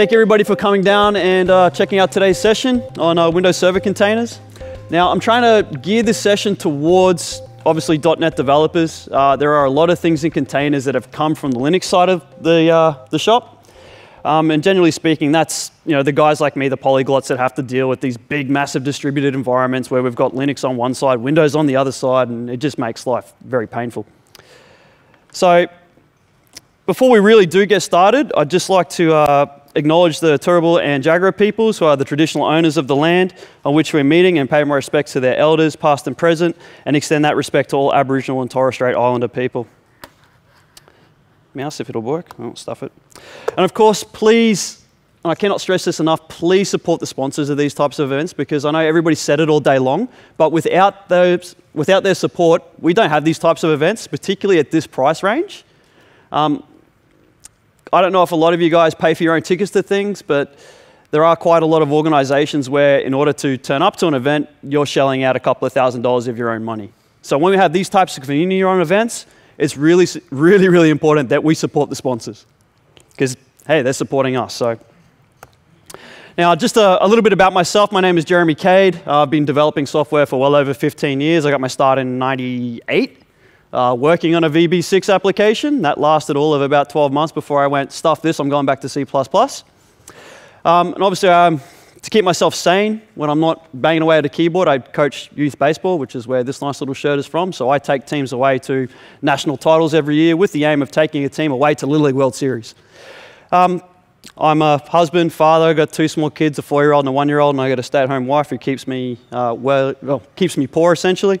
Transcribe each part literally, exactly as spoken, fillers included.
Thank you everybody for coming down and uh, checking out today's session on uh, Windows Server containers. Now I'm trying to gear this session towards obviously dot net developers. Uh, there are a lot of things in containers that have come from the Linux side of the, uh, the shop. Um, and generally speaking, that's you know the guys like me, the polyglots that have to deal with these big, massive distributed environments where we've got Linux on one side, Windows on the other side, and it just makes life very painful. So before we really do get started, I'd just like to uh, acknowledge the Turrbal and Jagera peoples who are the traditional owners of the land on which we're meeting and pay my respects to their elders, past and present, and extend that respect to all Aboriginal and Torres Strait Islander people. Mouse, if it'll work, I'll stuff it. And of course, please, and I cannot stress this enough, please support the sponsors of these types of events, because I know everybody said it all day long, but without those, without their support, we don't have these types of events, particularly at this price range. Um, I don't know if a lot of you guys pay for your own tickets to things, but there are quite a lot of organizations where in order to turn up to an event, you're shelling out a couple of thousand dollars of your own money. So when we have these types of community run events, it's really, really, really important that we support the sponsors because, hey, they're supporting us. So now just a, a little bit about myself. My name is Jeremy Cade. Uh, I've been developing software for well over fifteen years. I got my start in ninety-eight. Uh, working on a V B six application. That lasted all of about twelve months before I went, stuff this, I'm going back to C plus plus. Um, and obviously, um, to keep myself sane, when I'm not banging away at a keyboard, I coach youth baseball, which is where this nice little shirt is from. So I take teams away to national titles every year with the aim of taking a team away to Little League World Series. Um, I'm a husband, father, I've got two small kids, a four-year-old and a one-year-old, and I've got a stay-at-home wife who keeps me, uh, well, well, keeps me poor, essentially.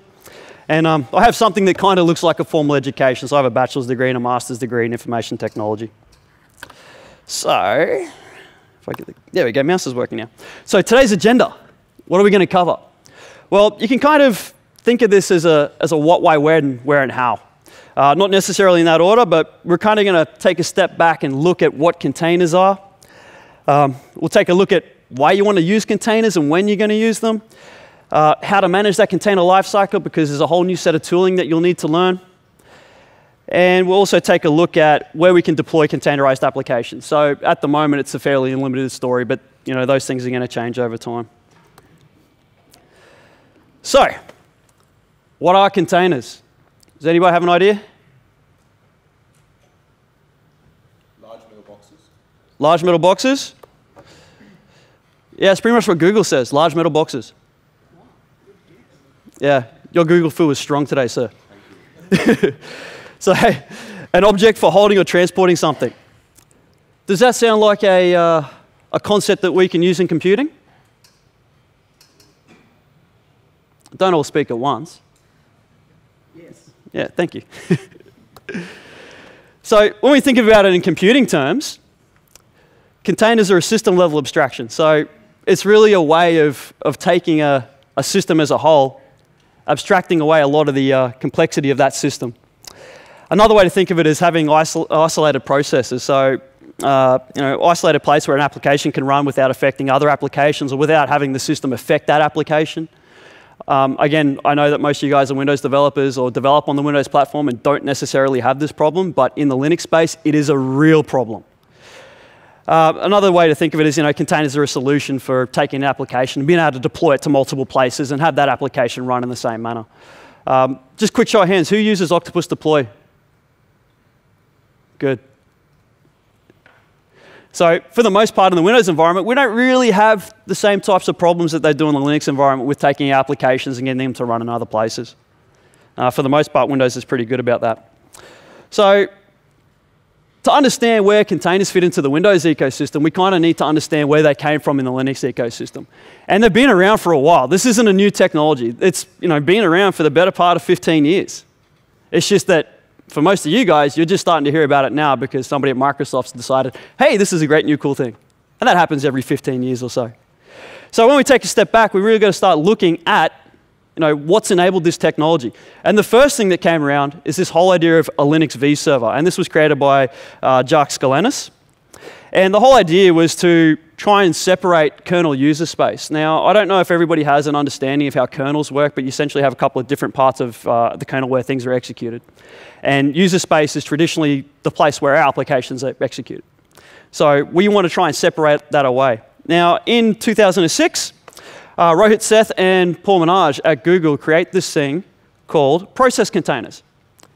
And um, I have something that kind of looks like a formal education. So I have a bachelor's degree and a master's degree in information technology. So, if I get the, there we go, mouse is working now. So today's agenda, what are we going to cover? Well, you can kind of think of this as a, as a what, why, when, where, and how. Uh, not necessarily in that order, but we're kind of going to take a step back and look at what containers are. Um, we'll take a look at why you want to use containers and when you're going to use them. Uh, how to manage that container lifecycle, because there's a whole new set of tooling that you'll need to learn. And we'll also take a look at where we can deploy containerized applications. So at the moment, it's a fairly limited story, but you know those things are going to change over time. So what are containers? Does anybody have an idea? Large metal boxes. Large metal boxes? Yeah, it's pretty much what Google says, large metal boxes. Yeah, your Google foo is strong today, sir. Thank you. So, hey, an object for holding or transporting something. Does that sound like a, uh, a concept that we can use in computing? Don't all speak at once. Yes. Yeah, thank you. So, when we think about it in computing terms, containers are a system-level abstraction. So, it's really a way of, of taking a, a system as a whole, abstracting away a lot of the uh, complexity of that system. Another way to think of it is having isol isolated processes. So, uh, you know, isolated place where an application can run without affecting other applications or without having the system affect that application. Um, again, I know that most of you guys are Windows developers or develop on the Windows platform and don't necessarily have this problem, but in the Linux space, it is a real problem. Uh, another way to think of it is, you know, containers are a solution for taking an application and being able to deploy it to multiple places and have that application run in the same manner. Um, just quick show of hands, who uses Octopus Deploy? Good. So for the most part in the Windows environment, we don't really have the same types of problems that they do in the Linux environment with taking applications and getting them to run in other places. Uh, for the most part, Windows is pretty good about that. So, to understand where containers fit into the Windows ecosystem, we kind of need to understand where they came from in the Linux ecosystem. And they've been around for a while. This isn't a new technology. It's you know, been around for the better part of fifteen years. It's just that for most of you guys, you're just starting to hear about it now because somebody at Microsoft's decided, hey, this is a great new cool thing. And that happens every fifteen years or so. So when we take a step back, we really got to start looking at you know, what's enabled this technology. And the first thing that came around is this whole idea of a Linux V server. And this was created by uh, Jacques Galenas. And the whole idea was to try and separate kernel user space. Now, I don't know if everybody has an understanding of how kernels work, but you essentially have a couple of different parts of uh, the kernel where things are executed. And user space is traditionally the place where our applications are executed. So we want to try and separate that away. Now, in two thousand six, uh, Rohit Seth and Paul Menage at Google create this thing called process containers.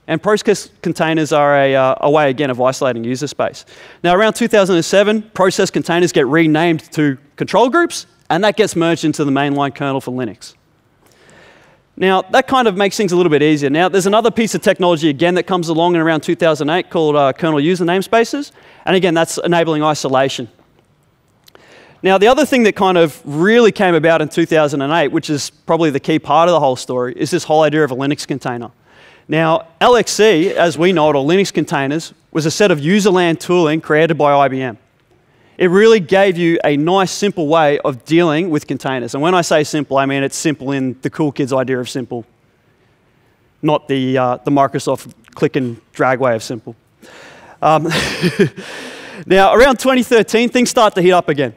And process containers are a, uh, a way, again, of isolating user space. Now, around two thousand seven, process containers get renamed to control groups, and that gets merged into the mainline kernel for Linux. Now, that kind of makes things a little bit easier. Now, there's another piece of technology, again, that comes along in around two thousand eight called uh, kernel user namespaces. And again, that's enabling isolation. Now, the other thing that kind of really came about in two thousand eight, which is probably the key part of the whole story, is this whole idea of a Linux container. Now, L X C, as we know it, or Linux containers, was a set of userland tooling created by I B M. It really gave you a nice, simple way of dealing with containers. And when I say simple, I mean it's simple in the cool kids' idea of simple, not the, uh, the Microsoft click and drag way of simple. Um, now, around twenty thirteen, things start to heat up again.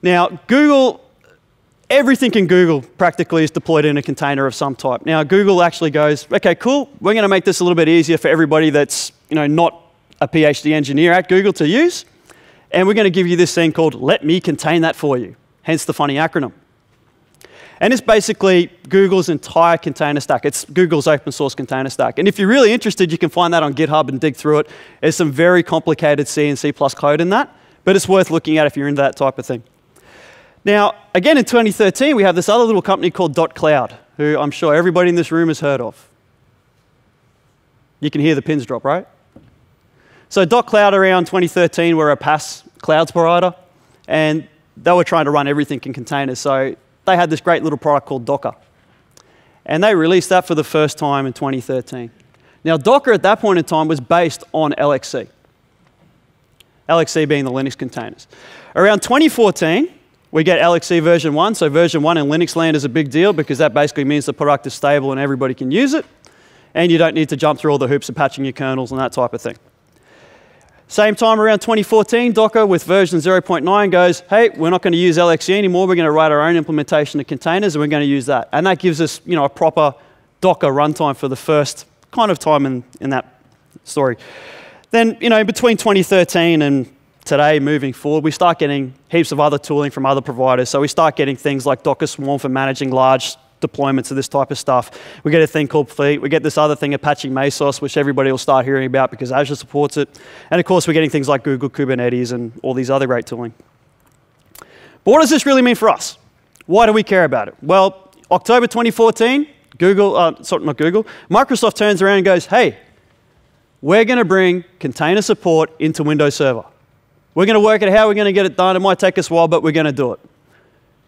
Now, Google, everything in Google practically is deployed in a container of some type. Now, Google actually goes, OK, cool, we're going to make this a little bit easier for everybody that's, you know, not a PhD engineer at Google to use. And we're going to give you this thing called Let Me Contain That For You, hence the funny acronym. And it's basically Google's entire container stack. It's Google's open source container stack. And if you're really interested, you can find that on GitHub and dig through it. There's some very complicated C and C plus plus code in that, but it's worth looking at if you're into that type of thing. Now, again, in twenty thirteen, we have this other little company called DotCloud, who I'm sure everybody in this room has heard of. You can hear the pins drop, right? So DotCloud around twenty thirteen were a PaaS clouds provider, and they were trying to run everything in containers. So they had this great little product called Docker. And they released that for the first time in twenty thirteen. Now, Docker at that point in time was based on L X C, L X C being the Linux containers. Around twenty fourteen, we get L X C version one. So version one in Linux land is a big deal because that basically means the product is stable and everybody can use it. And you don't need to jump through all the hoops of patching your kernels and that type of thing. Same time around twenty fourteen, Docker with version zero point nine goes, hey, we're not going to use L X C anymore. We're going to write our own implementation of containers, and we're going to use that. And that gives us, you know, a proper Docker runtime for the first kind of time in, in that story. Then, you know, between twenty thirteen and today, moving forward, we start getting heaps of other tooling from other providers. So we start getting things like Docker Swarm for managing large deployments of this type of stuff. We get a thing called Fleet. We get this other thing, Apache Mesos, which everybody will start hearing about because Azure supports it. And of course, we're getting things like Google Kubernetes and all these other great tooling. But what does this really mean for us? Why do we care about it? Well, October twenty fourteen, Google, uh, sorry, not Google, Microsoft turns around and goes, hey, we're going to bring container support into Windows Server. We're going to work out how we're going to get it done. It might take us a while, but we're going to do it.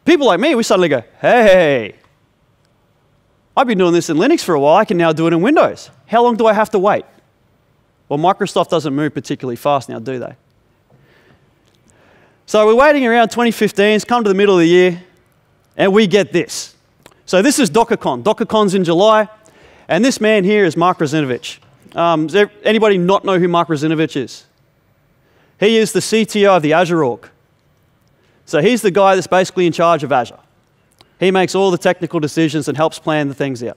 People like me, we suddenly go, hey, I've been doing this in Linux for a while. I can now do it in Windows. How long do I have to wait? Well, Microsoft doesn't move particularly fast now, do they? So we're waiting around twenty fifteen. It's come to the middle of the year, and we get this. So this is DockerCon. DockerCon's in July, and this man here is Mark Russinovich. Um, does anybody not know who Mark Russinovich is? He is the C T O of the Azure org. So he's the guy that's basically in charge of Azure. He makes all the technical decisions and helps plan the things out.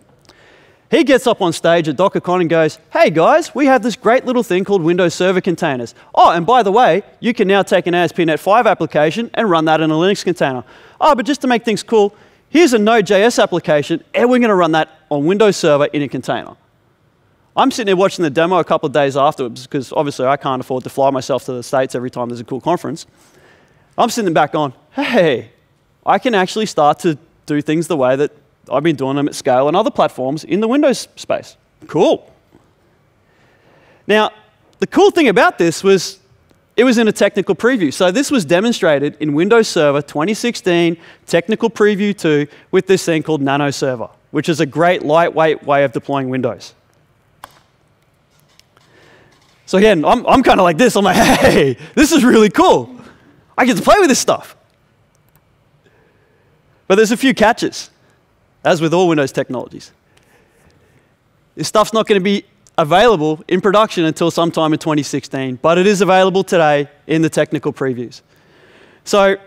He gets up on stage at DockerCon and goes, hey guys, we have this great little thing called Windows Server Containers. Oh, and by the way, you can now take an A S P dot net five application and run that in a Linux container. Oh, but just to make things cool, here's a Node.js application, and we're going to run that on Windows Server in a container. I'm sitting there watching the demo a couple of days afterwards because obviously I can't afford to fly myself to the States every time there's a cool conference. I'm sitting back on, hey, I can actually start to do things the way that I've been doing them at scale and other platforms in the Windows space. Cool. Now, the cool thing about this was it was in a technical preview. So this was demonstrated in Windows Server twenty sixteen Technical Preview two with this thing called Nano Server, which is a great lightweight way of deploying Windows. So again, I'm, I'm kind of like this. I'm like, hey, this is really cool. I get to play with this stuff. But there's a few catches, as with all Windows technologies. This stuff's not going to be available in production until sometime in twenty sixteen, but it is available today in the technical previews. So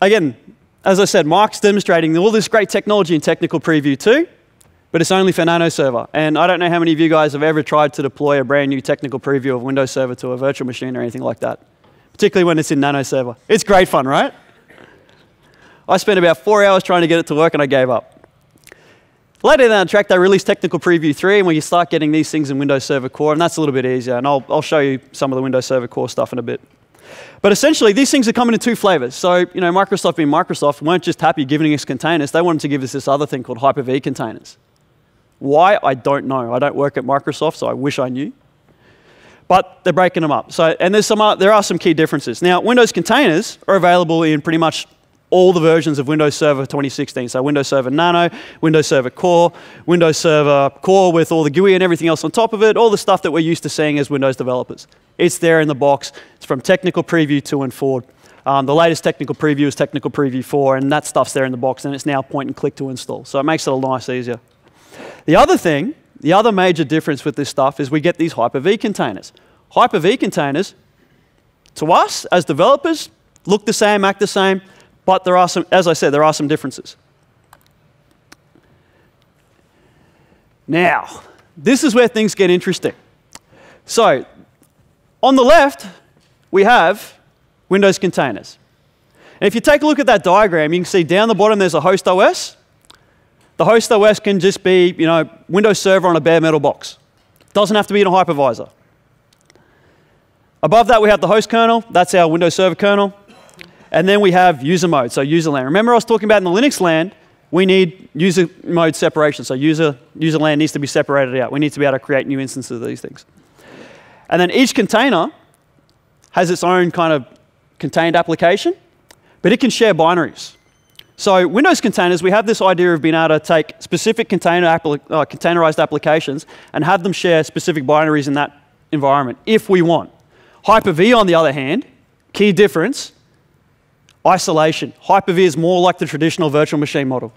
again, as I said, Mark's demonstrating all this great technology in Technical Preview two, but it's only for Nano Server. And I don't know how many of you guys have ever tried to deploy a brand new technical preview of Windows Server to a virtual machine or anything like that, particularly when it's in Nano Server. It's great fun, right? I spent about four hours trying to get it to work, and I gave up. Later down the track, they released Technical Preview three, and where you start getting these things in Windows Server Core, and that's a little bit easier, and I'll, I'll show you some of the Windows Server Core stuff in a bit. But essentially, these things are coming in two flavors. So, you know, Microsoft being Microsoft weren't just happy giving us containers, they wanted to give us this other thing called Hyper-V containers. Why? I don't know. I don't work at Microsoft, so I wish I knew. But they're breaking them up. So, and there's some, uh, there are some key differences. Now, Windows containers are available in pretty much all the versions of Windows Server twenty sixteen. So Windows Server Nano, Windows Server Core, Windows Server Core with all the G U I and everything else on top of it, all the stuff that we're used to seeing as Windows developers. It's there in the box. It's from Technical Preview two and forward. Um, the latest Technical Preview is Technical Preview four, and that stuff's there in the box, and it's now point and click to install. So it makes it a nice easier. The other thing, the other major difference with this stuff is we get these Hyper-V containers. Hyper-V containers, to us as developers, look the same, act the same, but there are some, as I said, there are some differences. Now, this is where things get interesting. So, on the left, we have Windows containers. And if you take a look at that diagram, you can see down the bottom there's a host O S. The host O S can just be, you know, Windows Server on a bare metal box. Doesn't have to be in a hypervisor. Above that, we have the host kernel. That's our Windows Server kernel. And then we have user mode, so user LAN. Remember I was talking about in the Linux land, we need user mode separation. So user, user LAN needs to be separated out. We need to be able to create new instances of these things. And then each container has its own kind of contained application, but it can share binaries. So Windows containers, we have this idea of being able to take specific container appli uh, containerized applications and have them share specific binaries in that environment, if we want. Hyper-V, on the other hand, key difference, isolation. Hyper-V is more like the traditional virtual machine model.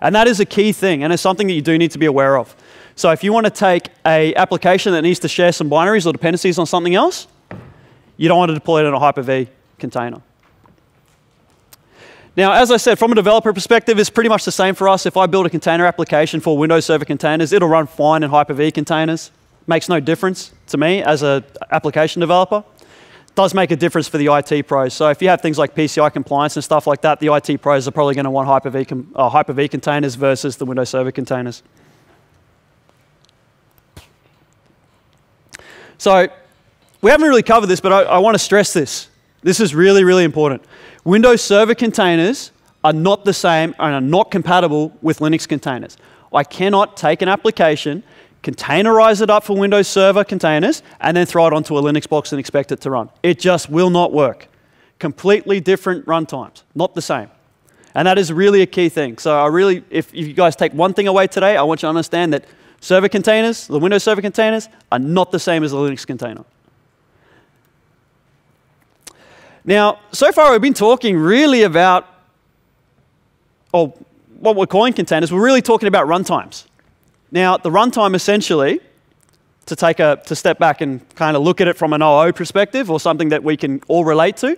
And that is a key thing, and it's something that you do need to be aware of. So if you want to take an application that needs to share some binaries or dependencies on something else, you don't want to deploy it in a Hyper-V container. Now, as I said, from a developer perspective, it's pretty much the same for us. If I build a container application for Windows Server containers, it'll run fine in Hyper-V containers. Makes no difference to me as an application developer. Does make a difference for the I T pros. So if you have things like P C I compliance and stuff like that, the I T pros are probably going to want Hyper-V uh, Hyper-V containers versus the Windows Server containers. So we haven't really covered this, but I, I want to stress this. This is really, really important. Windows Server containers are not the same and are not compatible with Linux containers. I cannot take an application, containerize it up for Windows Server containers, and then throw it onto a Linux box and expect it to run. It just will not work. Completely different runtimes, not the same. And that is really a key thing. So I really, if you guys take one thing away today, I want you to understand that server containers, the Windows Server containers, are not the same as a Linux container. Now, so far we've been talking really about, or what we're calling containers, we're really talking about runtimes. Now, the runtime essentially, to take a to step back and kind of look at it from an O O perspective or something that we can all relate to,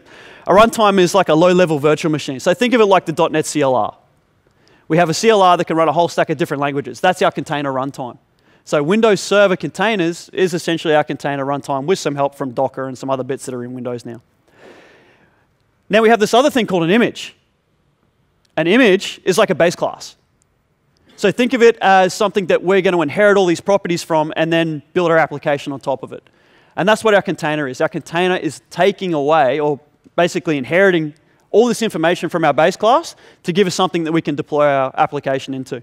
a runtime is like a low-level virtual machine. So think of it like the dot net C L R. We have a C L R that can run a whole stack of different languages. That's our container runtime. So Windows Server containers is essentially our container runtime with some help from Docker and some other bits that are in Windows now. Now we have this other thing called an image. An image is like a base class. So think of it as something that we're going to inherit all these properties from and then build our application on top of it. And that's what our container is. Our container is taking away or basically inheriting all this information from our base class to give us something that we can deploy our application into.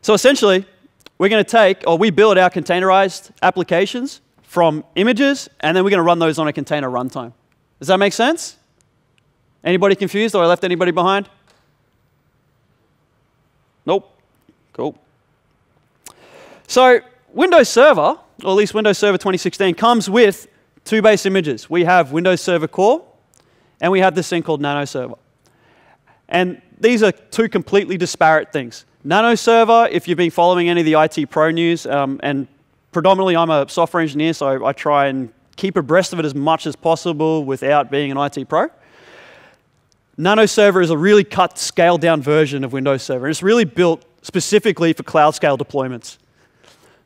So essentially, we're going to take, or we build our containerized applications from images, and then we're going to run those on a container runtime. Does that make sense? Anybody confused, or I left anybody behind? Nope. Cool. So Windows Server, or at least Windows Server twenty sixteen, comes with two base images. We have Windows Server Core, and we have this thing called Nano Server. And these are two completely disparate things. Nano Server, if you've been following any of the I T Pro news, um, and predominantly I'm a software engineer, so I try and keep abreast of it as much as possible without being an I T Pro. Nano Server is a really cut, scaled-down version of Windows Server. And it's really built specifically for cloud-scale deployments.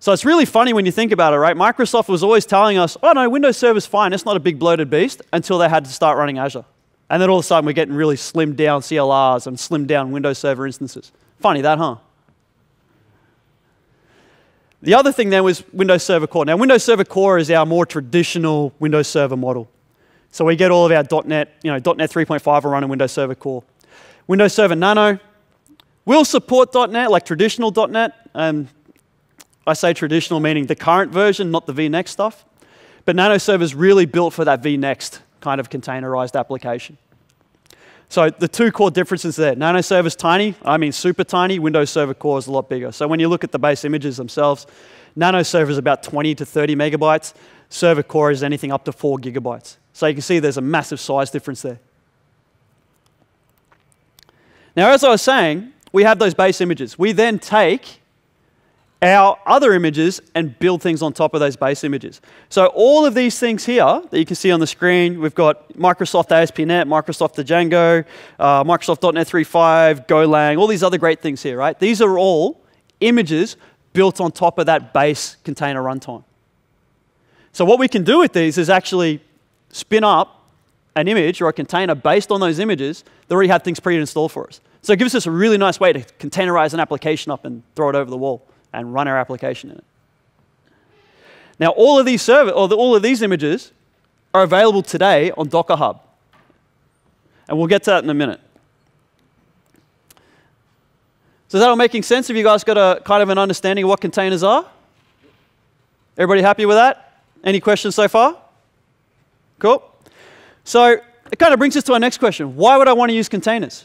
So it's really funny when you think about it, right? Microsoft was always telling us, oh, no, Windows Server's fine. It's not a big bloated beast, until they had to start running Azure. And then all of a sudden, we're getting really slimmed-down C L Rs and slimmed-down Windows Server instances. Funny that, huh? The other thing then was Windows Server Core. Now, Windows Server Core is our more traditional Windows Server model. So we get all of our .NET, you know, dot net three point five will run in Windows Server Core. Windows Server Nano will support .NET, like traditional .NET. Um, I say traditional meaning the current version, not the vNext stuff. But Nano Server is really built for that vNext kind of containerized application. So the two core differences there. Nano Server is tiny, I mean super tiny. Windows Server Core is a lot bigger. So when you look at the base images themselves, Nano Server is about twenty to thirty megabytes. Server Core is anything up to four gigabytes. So you can see there's a massive size difference there. Now, as I was saying, we have those base images. We then take our other images and build things on top of those base images. So all of these things here that you can see on the screen, we've got Microsoft A S P dot NET, Microsoft Django, uh, Microsoft dot net three point five, Golang, all these other great things here, right? These are all images built on top of that base container runtime. So what we can do with these is actually spin up an image or a container based on those images that already have things pre-installed for us. So it gives us a really nice way to containerize an application up and throw it over the wall and run our application in it. Now, all of these server, or the, all of these images are available today on Docker Hub. And we'll get to that in a minute. So is that all making sense? Have you guys got a kind of an understanding of what containers are? Everybody happy with that? Any questions so far? Cool. So it kind of brings us to our next question. Why would I want to use containers?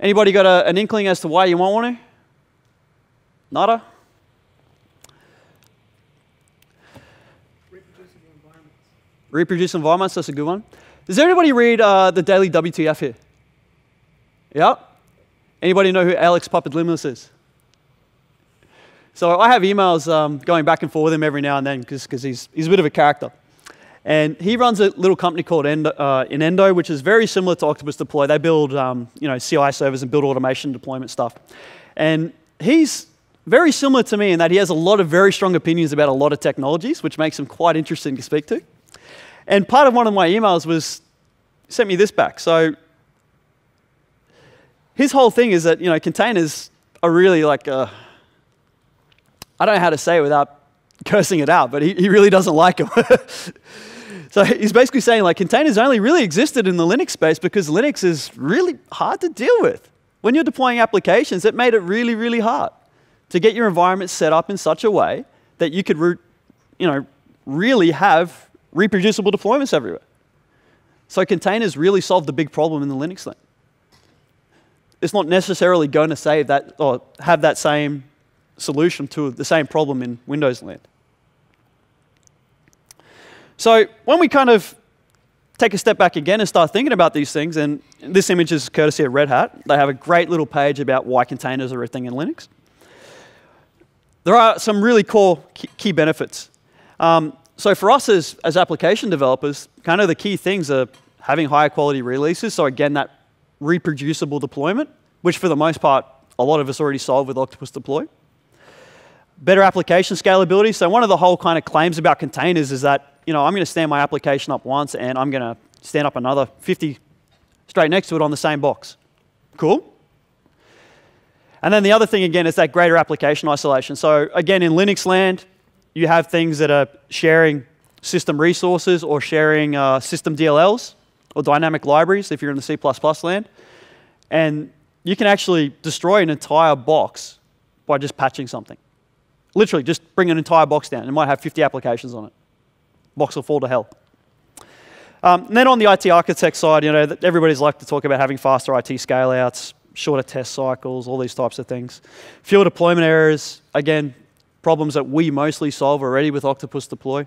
Anybody got a, an inkling as to why you might want to? Nada? Reproducible environments. Reproducible environments, that's a good one. Does everybody read uh, the Daily W T F here? Yeah? Anybody know who Alex Papadlimos is? So I have emails um, going back and forth with him every now and then because he's, he's a bit of a character. And he runs a little company called Endo, uh, Inendo, which is very similar to Octopus Deploy. They build um, you know, C I servers and build automation deployment stuff. And he's very similar to me in that he has a lot of very strong opinions about a lot of technologies, which makes him quite interesting to speak to. And part of one of my emails was, sent me this back. So his whole thing is that you know, containers are really like a, I don't know how to say it without cursing it out, but he, he really doesn't like them. So he's basically saying like containers only really existed in the Linux space because Linux is really hard to deal with. When you're deploying applications, it made it really, really hard to get your environment set up in such a way that you could re you know, really have reproducible deployments everywhere. So containers really solved the big problem in the Linux land. It's not necessarily going to save that or have that same solution to the same problem in Windows land. So when we kind of take a step back again and start thinking about these things, and this image is courtesy of Red Hat. They have a great little page about why containers are a thing in Linux. There are some really core key benefits. Um, so for us as, as application developers, kind of the key things are having higher quality releases. So again, that reproducible deployment, which for the most part, a lot of us already solved with Octopus Deploy. Better application scalability. So one of the whole kind of claims about containers is that you know, I'm going to stand my application up once and I'm going to stand up another fifty straight next to it on the same box. Cool. And then the other thing again is that greater application isolation. So again, in Linux land, you have things that are sharing system resources or sharing uh, system D L Ls or dynamic libraries if you're in the C plus plus land. And you can actually destroy an entire box by just patching something. Literally, just bring an entire box down. It might have fifty applications on it. Box will fall to hell. Um, and then on the I T architect side, you know, everybody's like to talk about having faster I T scale-outs, shorter test cycles, all these types of things. Fewer deployment errors, again, problems that we mostly solve already with Octopus Deploy.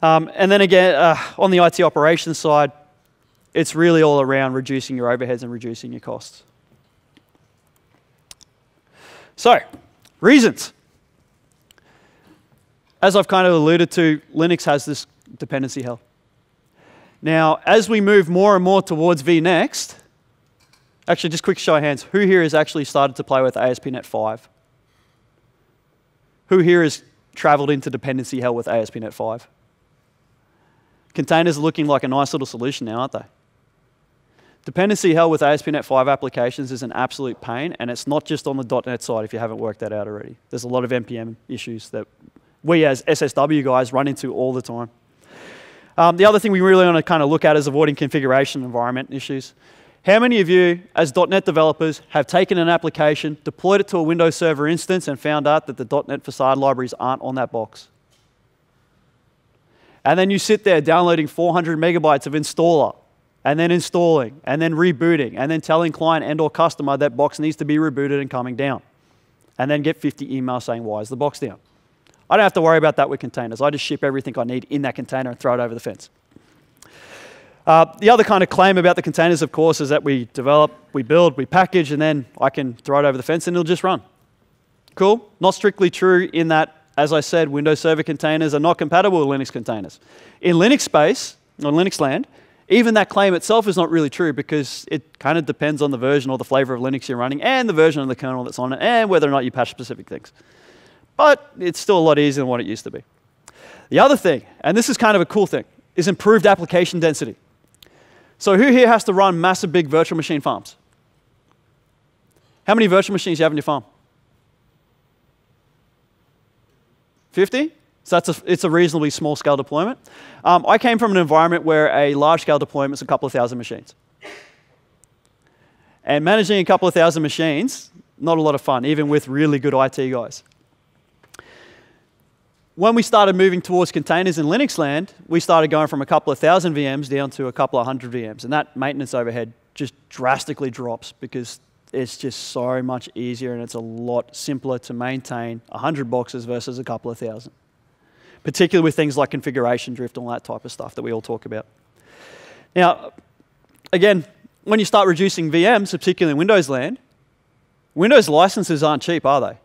Um, and then again, uh, on the I T operations side, it's really all around reducing your overheads and reducing your costs. So, reasons. As I've kind of alluded to, Linux has this dependency hell. Now, as we move more and more towards vNext, actually, just quick show of hands, who here has actually started to play with A S P dot NET five? Who here has traveled into dependency hell with A S P dot NET five? Containers are looking like a nice little solution now, aren't they? Dependency hell with A S P dot NET five applications is an absolute pain, and it's not just on the .NET side if you haven't worked that out already. There's a lot of N P M issues that we as S S W guys run into all the time. Um, the other thing we really want to kind of look at is avoiding configuration environment issues. How many of you, as .NET developers, have taken an application, deployed it to a Windows Server instance, and found out that the .NET facade libraries aren't on that box? And then you sit there downloading four hundred megabytes of installer, and then installing, and then rebooting, and then telling client and or customer that box needs to be rebooted and coming down. And then get fifty emails saying, why is the box down? I don't have to worry about that with containers. I just ship everything I need in that container and throw it over the fence. Uh, the other kind of claim about the containers, of course, is that we develop, we build, we package, and then I can throw it over the fence and it'll just run. Cool? Not strictly true in that, as I said, Windows Server containers are not compatible with Linux containers. In Linux space, on Linux land, even that claim itself is not really true because it kind of depends on the version or the flavor of Linux you're running and the version of the kernel that's on it and whether or not you patch specific things. But it's still a lot easier than what it used to be. The other thing, and this is kind of a cool thing, is improved application density. So who here has to run massive big virtual machine farms? How many virtual machines do you have in your farm? fifty? So that's a, it's a reasonably small-scale deployment. Um, I came from an environment where a large-scale deployment is a couple of thousand machines. And managing a couple of thousand machines, not a lot of fun, even with really good I T guys. When we started moving towards containers in Linux land, we started going from a couple of thousand V Ms down to a couple of hundred V Ms, and that maintenance overhead just drastically drops because it's just so much easier and it's a lot simpler to maintain one hundred boxes versus a couple of thousand, particularly with things like configuration drift and all that type of stuff that we all talk about. Now, again, when you start reducing V Ms, particularly in Windows land, Windows licenses aren't cheap, are they?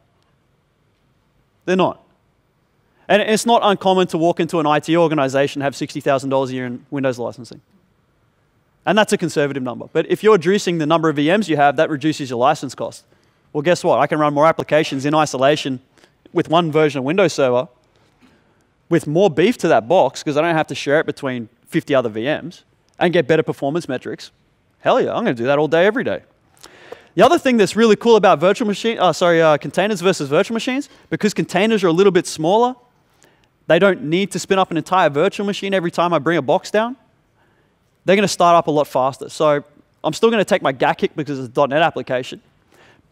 They're not. And it's not uncommon to walk into an I T organization and have sixty thousand dollars a year in Windows licensing. And that's a conservative number. But if you're reducing the number of V Ms you have, that reduces your license cost. Well, guess what? I can run more applications in isolation with one version of Windows Server with more beef to that box because I don't have to share it between fifty other V Ms and get better performance metrics. Hell yeah, I'm going to do that all day, every day. The other thing that's really cool about virtual machine, uh, sorry, uh, containers versus virtual machines, because containers are a little bit smaller, they don't need to spin up an entire virtual machine every time I bring a box down. They're going to start up a lot faster. So I'm still going to take my G A C kick because it's a .NET application,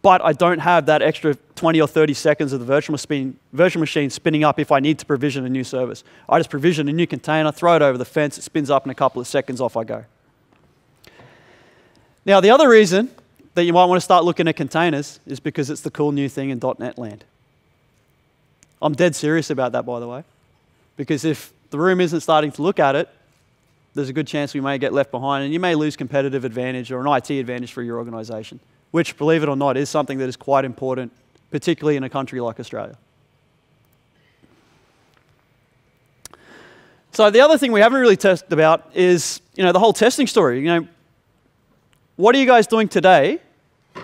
but I don't have that extra twenty or thirty seconds of the virtual, spin, virtual machine spinning up if I need to provision a new service. I just provision a new container, throw it over the fence, it spins up in a couple of seconds, off I go. Now, the other reason that you might want to start looking at containers is because it's the cool new thing in .NET land. I'm dead serious about that, by the way. Because if the room isn't starting to look at it, there's a good chance we may get left behind and you may lose competitive advantage or an I T advantage for your organization, which, believe it or not, is something that is quite important, particularly in a country like Australia. So the other thing we haven't really tested about is, you know, the whole testing story. You know, what are you guys doing today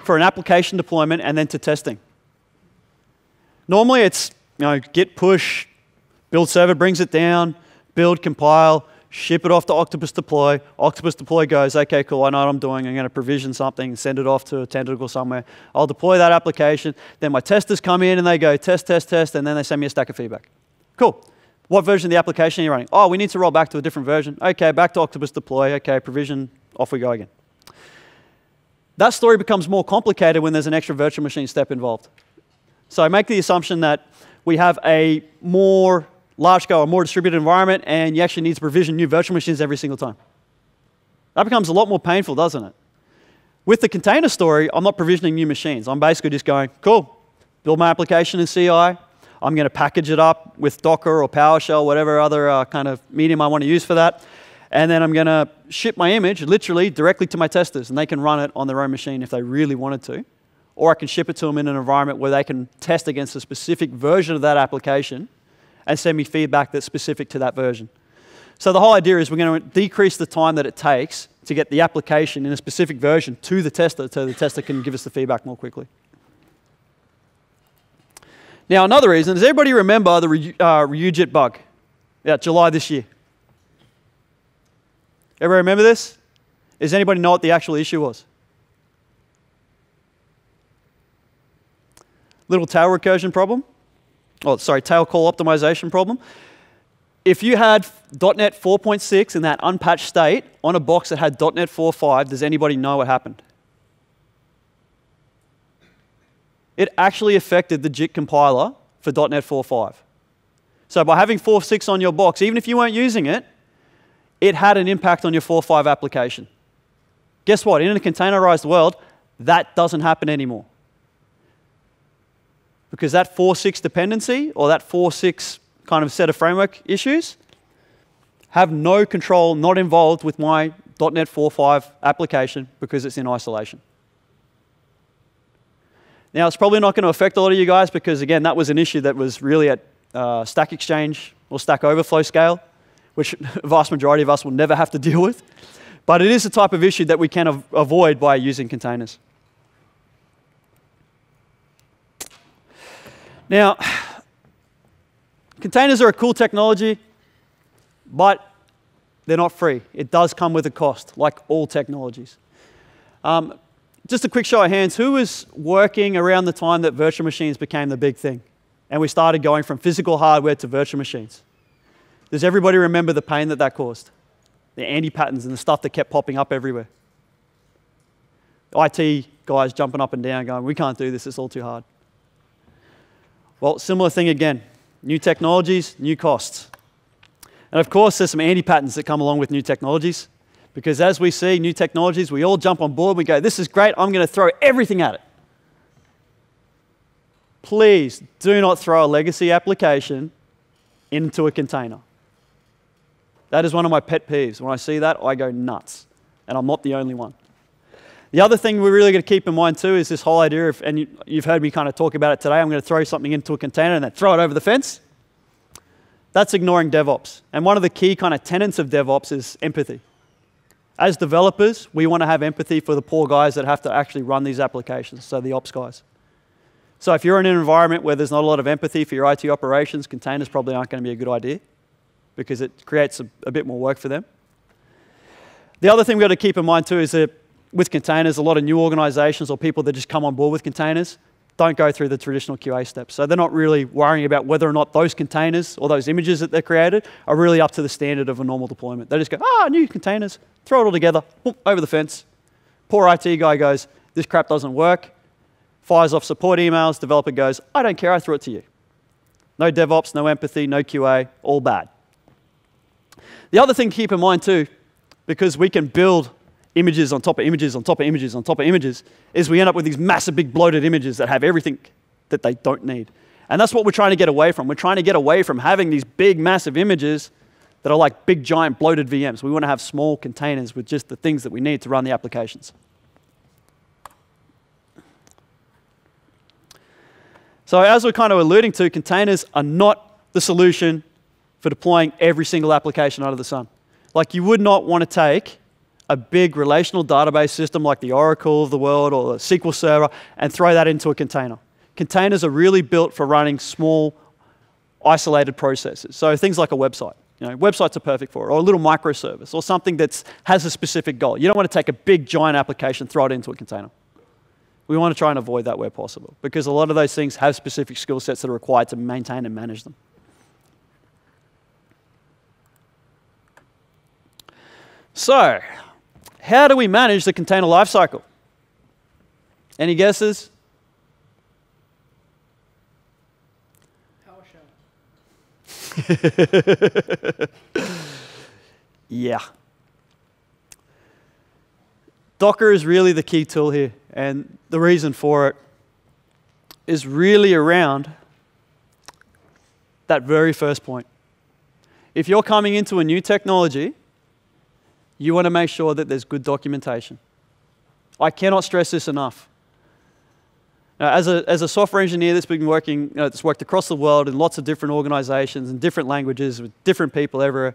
for an application deployment and then to testing? Normally it's, you know, git push, build server brings it down, build, compile, ship it off to Octopus Deploy. Octopus Deploy goes, okay, cool, I know what I'm doing. I'm going to provision something, send it off to a tentacle somewhere. I'll deploy that application. Then my testers come in and they go test, test, test, and then they send me a stack of feedback. Cool. What version of the application are you running? Oh, we need to roll back to a different version. Okay, back to Octopus Deploy. Okay, provision, off we go again. That story becomes more complicated when there's an extra virtual machine step involved. So I make the assumption that we have a more large-scale or more distributed environment, and you actually need to provision new virtual machines every single time. That becomes a lot more painful, doesn't it? With the container story, I'm not provisioning new machines. I'm basically just going, cool, build my application in C I. I'm going to package it up with Docker or PowerShell, whatever other uh, kind of medium I want to use for that. And then I'm going to ship my image literally directly to my testers, and they can run it on their own machine if they really wanted to. Or I can ship it to them in an environment where they can test against a specific version of that application and send me feedback that's specific to that version. So the whole idea is we're going to decrease the time that it takes to get the application in a specific version to the tester, so the tester can give us the feedback more quickly. Now, another reason, does everybody remember the uh, UJIT bug? Yeah, July this year. Everybody remember this? Does anybody know what the actual issue was? Little tail recursion problem. Oh, sorry, tail call optimization problem. If you had dot NET four point six in that unpatched state on a box that had dot NET four point five, does anybody know what happened? It actually affected the JIT compiler for dot NET four point five. So by having four point six on your box, even if you weren't using it, it had an impact on your four point five application. Guess what? In a containerized world, that doesn't happen anymore. Because that four point six dependency, or that four point six kind of set of framework issues, have no control, not involved with my dot NET four point five application because it's in isolation. Now, it's probably not going to affect a lot of you guys because, again, that was an issue that was really at uh, Stack Exchange or Stack Overflow scale, which the vast majority of us will never have to deal with. But it is the type of issue that we can av- avoid by using containers. Now, containers are a cool technology, but they're not free. It does come with a cost, like all technologies. Um, just a quick show of hands, who was working around the time that virtual machines became the big thing? And we started going from physical hardware to virtual machines. Does everybody remember the pain that that caused? The anti-patterns and the stuff that kept popping up everywhere. I T guys jumping up and down going, we can't do this, it's all too hard. Well, similar thing again. New technologies, new costs. And of course, there's some anti-patterns that come along with new technologies. Because as we see new technologies, we all jump on board, we go, this is great, I'm going to throw everything at it. Please do not throw a legacy application into a container. That is one of my pet peeves. When I see that, I go nuts. And I'm not the only one. The other thing we're really going to keep in mind too is this whole idea of, and you, you've heard me kind of talk about it today, I'm going to throw something into a container and then throw it over the fence. That's ignoring DevOps. And one of the key kind of tenets of DevOps is empathy. As developers, we want to have empathy for the poor guys that have to actually run these applications, so the ops guys. So if you're in an environment where there's not a lot of empathy for your I T operations, containers probably aren't going to be a good idea because it creates a, a bit more work for them. The other thing we've got to keep in mind too is that with containers, a lot of new organizations or people that just come on board with containers don't go through the traditional Q A steps. So they're not really worrying about whether or not those containers or those images that they're created are really up to the standard of a normal deployment. They just go, ah, new containers, throw it all together, boom, over the fence. Poor I T guy goes, this crap doesn't work, fires off support emails, developer goes, I don't care, I threw it to you. No DevOps, no empathy, no Q A, all bad. The other thing to keep in mind too, because we can build images on top of images on top of images on top of images, is we end up with these massive big bloated images that have everything that they don't need. And that's what we're trying to get away from. We're trying to get away from having these big massive images that are like big giant bloated V Ms. We want to have small containers with just the things that we need to run the applications. So as we're kind of alluding to, containers are not the solution for deploying every single application under the sun. Like you would not want to take a big relational database system like the Oracle of the world or the S Q L Server and throw that into a container. Containers are really built for running small, isolated processes. So things like a website. You know, websites are perfect for it, or a little microservice, or something that has a specific goal. You don't want to take a big, giant application, throw it into a container. We want to try and avoid that where possible, because a lot of those things have specific skill sets that are required to maintain and manage them. So, how do we manage the container lifecycle? Any guesses? PowerShell. Yeah. Docker is really the key tool here, and the reason for it is really around that very first point. If you're coming into a new technology, you want to make sure that there's good documentation. I cannot stress this enough. Uh, as, a, as a software engineer that's been working, you know, that's worked across the world in lots of different organizations and different languages with different people everywhere,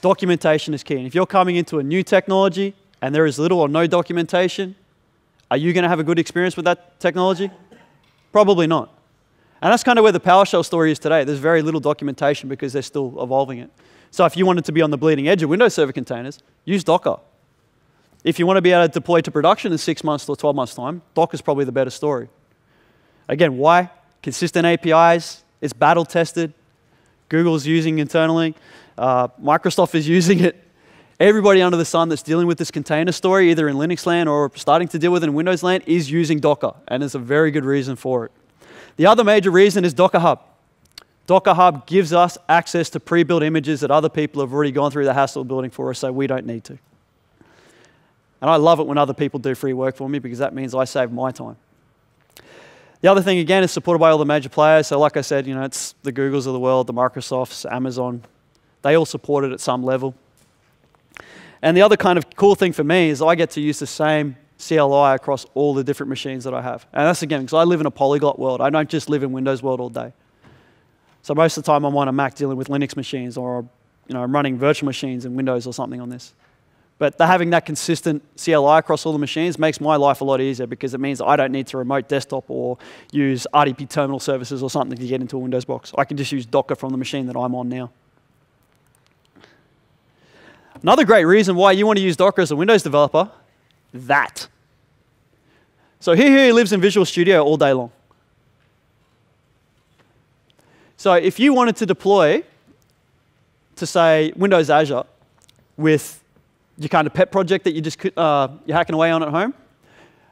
documentation is key. And if you're coming into a new technology and there is little or no documentation, are you going to have a good experience with that technology? Probably not. And that's kind of where the PowerShell story is today. There's very little documentation because they're still evolving it. So if you wanted to be on the bleeding edge of Windows Server containers, use Docker. If you want to be able to deploy to production in six months or twelve months' time, Docker's probably the better story. Again, why? Consistent A P Is. It's battle-tested. Google's using internally. Uh, Microsoft is using it. Everybody under the sun that's dealing with this container story, either in Linux land or starting to deal with it in Windows land, is using Docker, and there's a very good reason for it. The other major reason is Docker Hub. Docker Hub gives us access to pre-built images that other people have already gone through the hassle of building for us, so we don't need to. And I love it when other people do free work for me because that means I save my time. The other thing, again, is supported by all the major players. So like I said, you know, it's the Googles of the world, the Microsofts, Amazon. They all support it at some level. And the other kind of cool thing for me is I get to use the same C L I across all the different machines that I have. And that's, again, because I live in a polyglot world. I don't just live in Windows world all day. So most of the time I'm on a Mac dealing with Linux machines, or you know, I'm running virtual machines in Windows or something on this. But having that consistent C L I across all the machines makes my life a lot easier because it means I don't need to remote desktop or use R D P terminal services or something to get into a Windows box. I can just use Docker from the machine that I'm on now. Another great reason why you want to use Docker as a Windows developer, that. So here, here he lives in Visual Studio all day long. So if you wanted to deploy to, say, Windows Azure with your kind of pet project that you just, uh, you're hacking away on at home,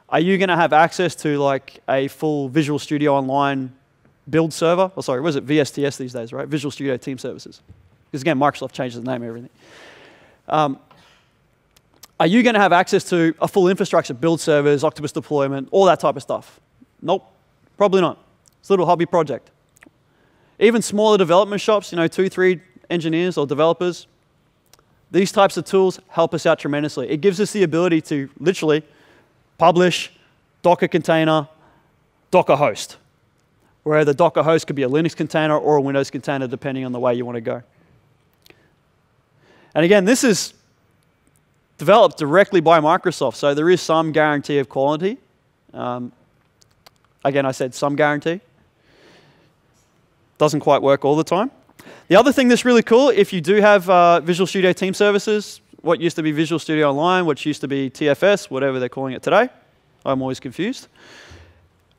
are you going to have access to like a full Visual Studio Online build server? Oh, sorry, what is it? V S T S these days, right? Visual Studio Team Services. Because again, Microsoft changes the name and everything. Um, are you going to have access to a full infrastructure, build servers, Octopus deployment, all that type of stuff? Nope, probably not. It's a little hobby project. Even smaller development shops, you know, two, three engineers or developers, these types of tools help us out tremendously. It gives us the ability to literally publish Docker container, Docker host, where the Docker host could be a Linux container or a Windows container, depending on the way you want to go. And again, this is developed directly by Microsoft, so there is some guarantee of quality. Um, again, I said some guarantee. Doesn't quite work all the time. The other thing that's really cool, if you do have uh, Visual Studio Team Services, what used to be Visual Studio Online, which used to be T F S, whatever they're calling it today, I'm always confused,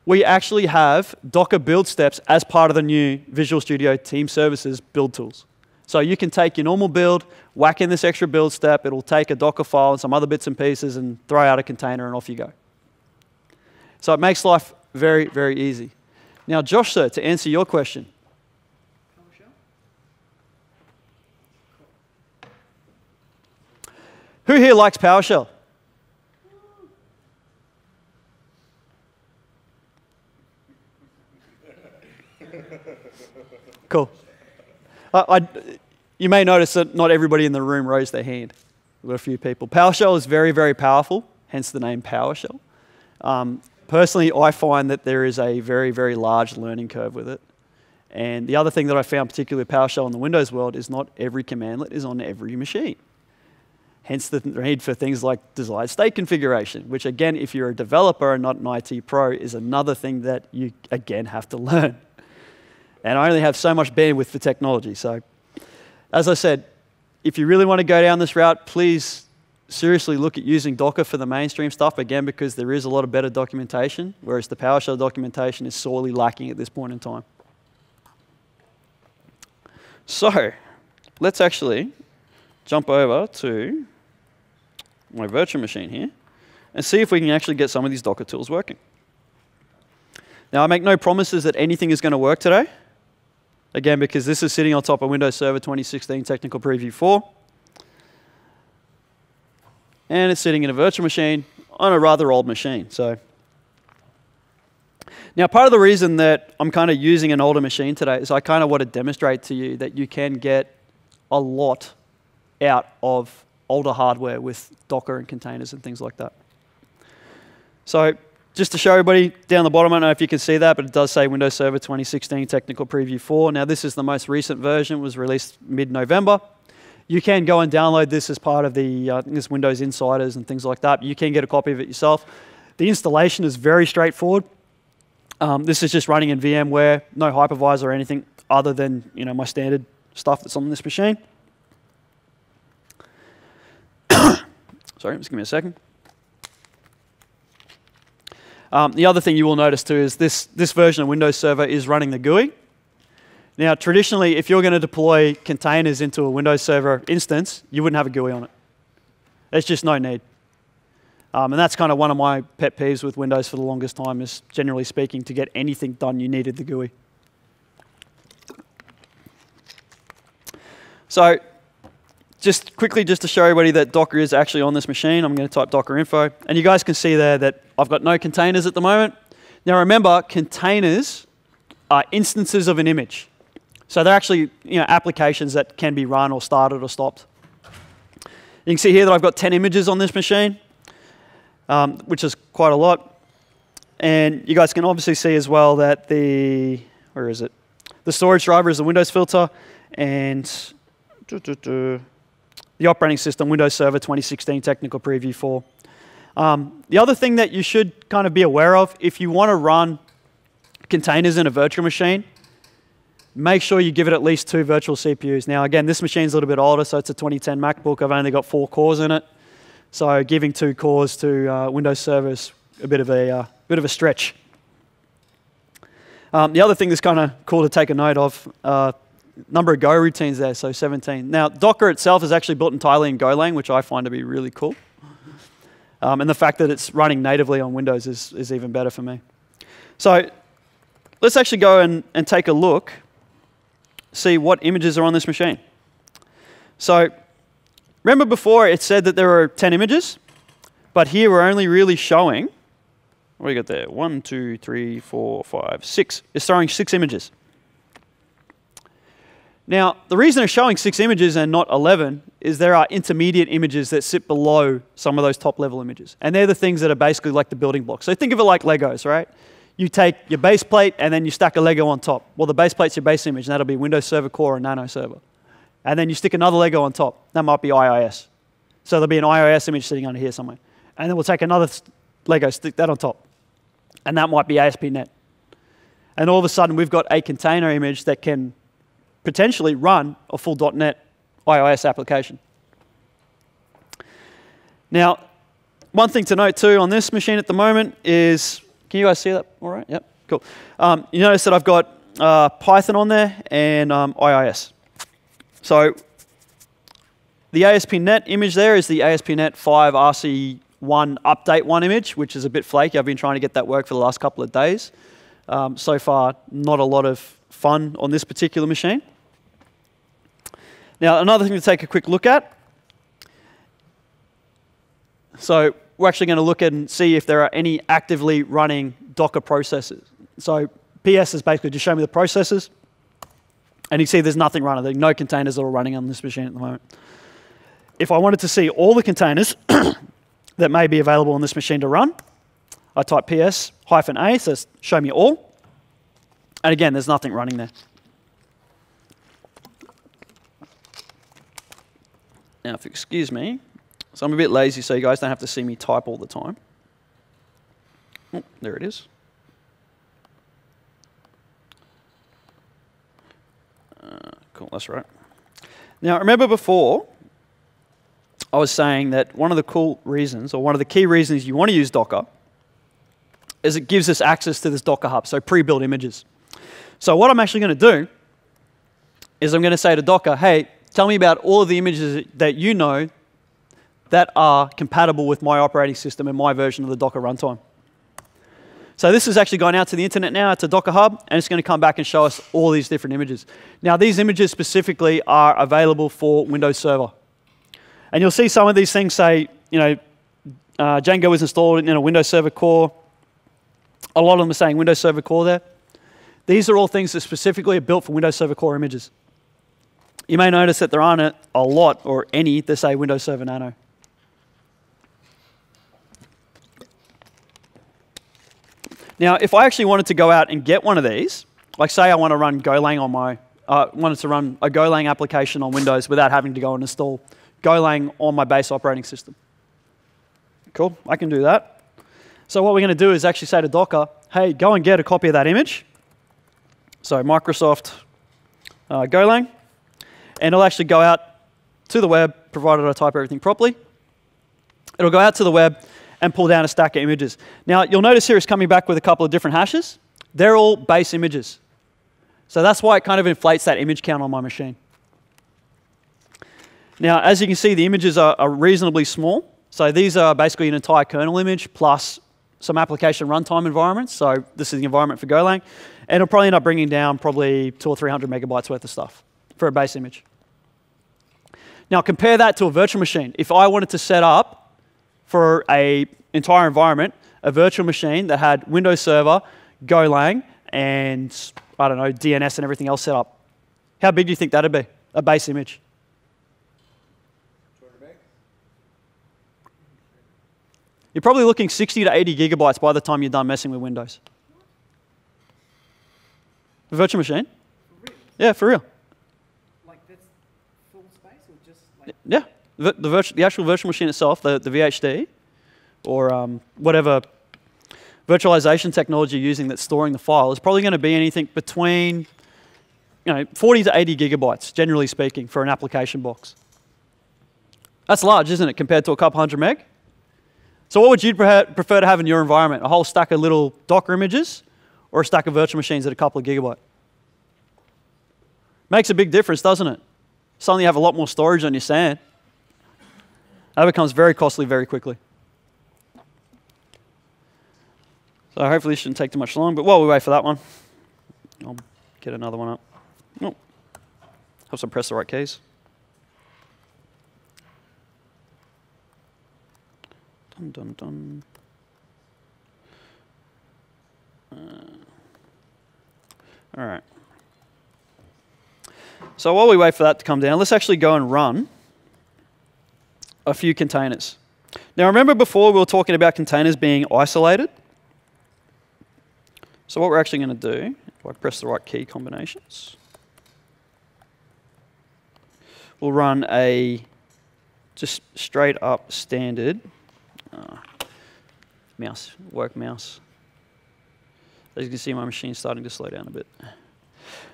we actually have Docker build steps as part of the new Visual Studio Team Services build tools. So you can take your normal build, whack in this extra build step, it'll take a Docker file and some other bits and pieces and throw out a container and off you go. So it makes life very, very easy. Now, Josh, sir, to answer your question, who here likes PowerShell? Cool. I, I, you may notice that not everybody in the room raised their hand. There were a few people. PowerShell is very, very powerful, hence the name PowerShell. Um, personally, I find that there is a very, very large learning curve with it. And the other thing that I found particularly with PowerShell in the Windows world is not every commandlet is on every machine. Hence the need for things like desired state configuration, which again, if you're a developer and not an I T pro, is another thing that you, again, have to learn. And I only have so much bandwidth for technology. So as I said, if you really want to go down this route, please seriously look at using Docker for the mainstream stuff, again, because there is a lot of better documentation, whereas the PowerShell documentation is sorely lacking at this point in time. So let's actually jump over to my virtual machine here and see if we can actually get some of these Docker tools working. Now, I make no promises that anything is going to work today, again, because this is sitting on top of Windows Server twenty sixteen Technical Preview four. And it's sitting in a virtual machine on a rather old machine. So, now, part of the reason that I'm kind of using an older machine today is I kind of want to demonstrate to you that you can get a lot out of older hardware with Docker and containers and things like that. So Just to show everybody, down the bottom, I don't know if you can see that, but it does say Windows Server twenty sixteen Technical Preview four. Now, this is the most recent version. It was released mid-November. You can go and download this as part of the uh, this Windows Insiders and things like that. You can get a copy of it yourself. The installation is very straightforward. Um, this is just running in VMware, no hypervisor or anything other than you know my standard stuff that's on this machine. Sorry, just give me a second. Um, the other thing you will notice too is this, this version of Windows Server is running the G U I. Now, traditionally, if you're going to deploy containers into a Windows Server instance, you wouldn't have a G U I on it. There's just no need. Um, and that's kind of one of my pet peeves with Windows for the longest time is, generally speaking, to get anything done, you needed the G U I. So just quickly, just to show everybody that Docker is actually on this machine, I'm going to type Docker info. And you guys can see there that I've got no containers at the moment. Now remember, containers are instances of an image. So they're actually you know, applications that can be run or started or stopped. You can see here that I've got ten images on this machine, um, which is quite a lot. And you guys can obviously see as well that the, where is it? The storage driver is the Windows filter, and doo -doo -doo. The operating system, Windows Server twenty sixteen Technical Preview four. Um, the other thing that you should kind of be aware of, if you want to run containers in a virtual machine, make sure you give it at least two virtual C P Us. Now, again, this machine's a little bit older, so it's a twenty ten MacBook. I've only got four cores in it. So giving two cores to uh, Windows Server is a bit of a, uh, bit of a stretch. Um, the other thing that's kind of cool to take a note of, uh, number of Go routines there, so seventeen. Now, Docker itself is actually built entirely in Golang, which I find to be really cool. Um, and the fact that it's running natively on Windows is, is even better for me. So let's actually go and, and take a look, see what images are on this machine. So remember before it said that there were ten images, but here we're only really showing, what do you got there? One, two, three, four, five, six. It's throwing six images. Now, the reason it's showing six images and not eleven is there are intermediate images that sit below some of those top-level images. And they're the things that are basically like the building blocks. So think of it like Legos, right? You take your base plate, and then you stack a Lego on top. Well, the base plate's your base image, and that'll be Windows Server Core and Nano Server. And then you stick another Lego on top. That might be I I S. So there'll be an I I S image sitting under here somewhere. And then we'll take another Lego, stick that on top. And that might be A S P dot net. And all of a sudden, we've got a container image that can potentially run a full dot net I I S application. Now, one thing to note too on this machine at the moment is, can you guys see that? All right, yep, cool. Um, you notice that I've got uh, Python on there and um, I I S. So the A S P dot net image there is the A S P dot net five R C one update one image, which is a bit flaky. I've been trying to get that work for the last couple of days. Um, so far, not a lot of fun on this particular machine. Now, another thing to take a quick look at. So we're actually going to look at and see if there are any actively running Docker processes. So P S is basically just show me the processes. And you see there's nothing running. There's no containers that are running on this machine at the moment. If I wanted to see all the containers that may be available on this machine to run, I type P S hyphen A, so show me all. And again, there's nothing running there. Now, if you excuse me, so I'm a bit lazy, so you guys don't have to see me type all the time. Oh, there it is. Uh, cool, that's right. Now, remember before, I was saying that one of the cool reasons, or one of the key reasons you want to use Docker, is it gives us access to this Docker Hub, so pre-built images. So what I'm actually going to do is I'm going to say to Docker, hey, tell me about all of the images that you know that are compatible with my operating system and my version of the Docker runtime. So this has actually gone out to the internet now, to Docker Hub, and it's going to come back and show us all these different images. Now, these images specifically are available for Windows Server. And you'll see some of these things say, you know, uh, Django is installed in a Windows Server Core. A lot of them are saying Windows Server Core there. These are all things that specifically are built for Windows Server Core images. You may notice that there aren't a, a lot or any that say Windows Server Nano. Now, if I actually wanted to go out and get one of these, like say I want to run Golang on my, uh, wanted to run a Golang application on Windows without having to go and install Golang on my base operating system. Cool, I can do that. So what we're going to do is actually say to Docker, hey, go and get a copy of that image. So Microsoft uh, Golang. And it'll actually go out to the web, provided I type everything properly. It'll go out to the web and pull down a stack of images. Now, you'll notice here it's coming back with a couple of different hashes. They're all base images. So that's why it kind of inflates that image count on my machine. Now, as you can see, the images are, are reasonably small. So these are basically an entire kernel image plus some application runtime environments. So this is the environment for Golang. And it'll probably end up bringing down probably two or three hundred megabytes worth of stuff for a base image. Now, compare that to a virtual machine. If I wanted to set up for an entire environment, a virtual machine that had Windows Server, Golang, and I don't know, D N S and everything else set up, how big do you think that'd be, a base image? You're probably looking sixty to eighty gigabytes by the time you're done messing with Windows. A virtual machine? For real? Yeah, for real. Yeah, the, the, virtual, the actual virtual machine itself, the, the V H D, or um, whatever virtualization technology you're using that's storing the file, is probably going to be anything between, you know, forty to eighty gigabytes, generally speaking, for an application box. That's large, isn't it, compared to a couple hundred meg? So what would you prefer to have in your environment? A whole stack of little Docker images, or a stack of virtual machines at a couple of gigabyte? Makes a big difference, doesn't it? Suddenly you have a lot more storage on your S A N. That becomes very costly very quickly. So hopefully this shouldn't take too much long, but while we wait for that one, I'll get another one up. Oh, helps I press the right keys. Dun, dun, dun. Uh, all right. So while we wait for that to come down, let's actually go and run a few containers. Now, remember before we were talking about containers being isolated? So what we're actually going to do, if I press the right key combinations, we'll run a just straight up standard uh, mouse, work mouse. As you can see, my machine's starting to slow down a bit.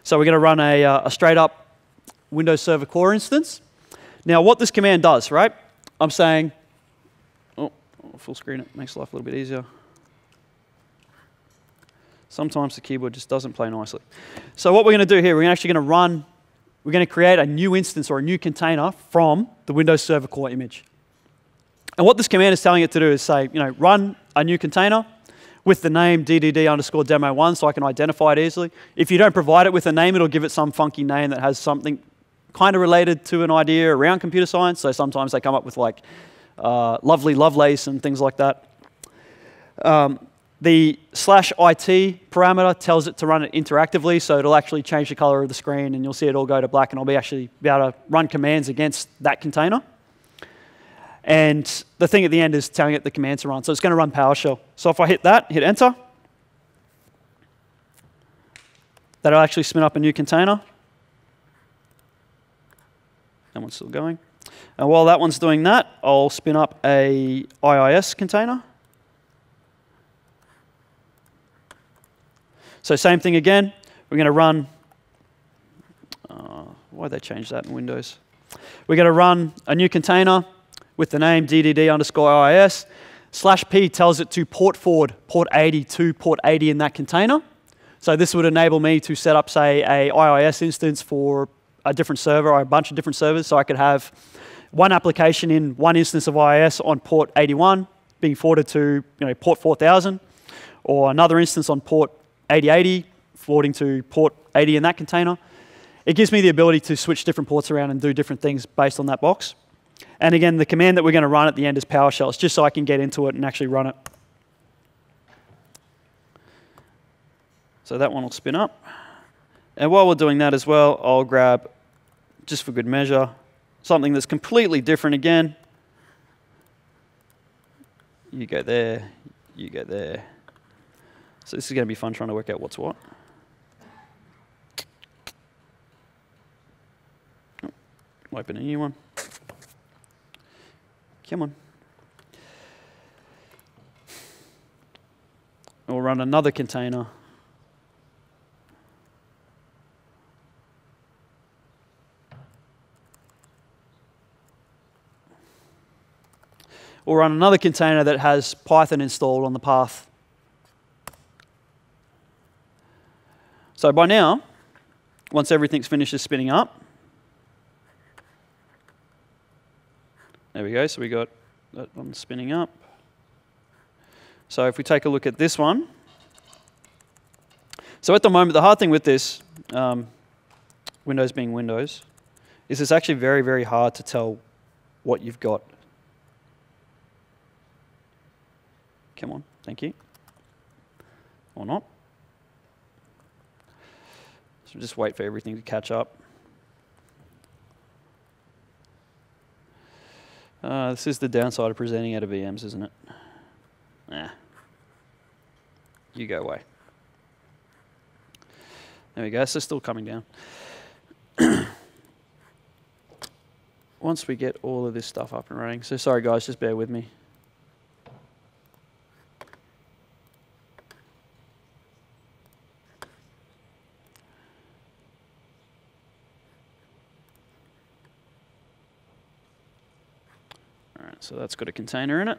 So we're going to run a, uh, a straight up Windows Server Core instance. Now, what this command does, right? I'm saying, oh, full screen it, makes life a little bit easier. Sometimes the keyboard just doesn't play nicely. So what we're going to do here, we're actually going to run, we're going to create a new instance or a new container from the Windows Server Core image. And what this command is telling it to do is say, you know, run a new container with the name ddd underscore demo one, so I can identify it easily. If you don't provide it with a name, it'll give it some funky name that has something kind of related to an idea around computer science. So sometimes they come up with like uh, lovely Lovelace and things like that. Um, the slash I T parameter tells it to run it interactively, so it'll actually change the color of the screen and you'll see it all go to black, and I'll be actually be able to run commands against that container. And the thing at the end is telling it the command to run. So it's going to run PowerShell. So if I hit that, hit enter, that'll actually spin up a new container. That one's still going. And while that one's doing that, I'll spin up a I I S container. So same thing again. We're going to run, uh, why'd they change that in Windows? We're going to run a new container with the name ddd underscore I I S. Slash P tells it to port forward port eighty to port eighty in that container. So this would enable me to set up, say, a I I S instance for a different server or a bunch of different servers. So I could have one application in one instance of I I S on port eighty-one being forwarded to, you know, port four thousand, or another instance on port eighty eighty forwarding to port eighty in that container. It gives me the ability to switch different ports around and do different things based on that box. And again, the command that we're going to run at the end is PowerShell. It's just so I can get into it and actually run it. So that one will spin up. And while we're doing that as well, I'll grab, just for good measure, something that's completely different again. You go there, you go there. So this is going to be fun trying to work out what's what. Oh, open a new one. Come on. We'll run another container. We'll run another container that has Python installed on the path. So by now, once everything's finished spinning up, there we go. So we got that one spinning up. So if we take a look at this one, so at the moment, the hard thing with this, um, Windows being Windows, is it's actually very, very hard to tell what you've got. Come on, thank you. Or not. So just wait for everything to catch up. Uh, this is the downside of presenting out of V Ms, isn't it? Nah. You go away. There we go, so it's still coming down. Once we get all of this stuff up and running, so sorry guys, just bear with me. Alright, so that's got a container in it.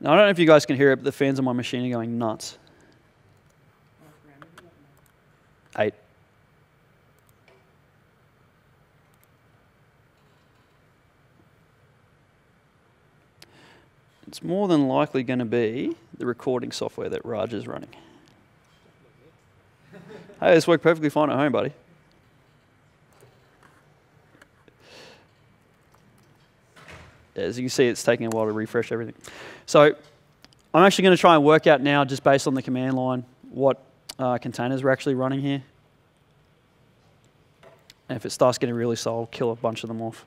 Now, I don't know if you guys can hear it, but the fans on my machine are going nuts. Eight. It's more than likely going to be the recording software that Raj is running. Hey, this worked perfectly fine at home, buddy. As you can see, it's taking a while to refresh everything. So I'm actually going to try and work out now, just based on the command line, what uh, containers we're actually running here. And if it starts getting really slow, I'll kill a bunch of them off.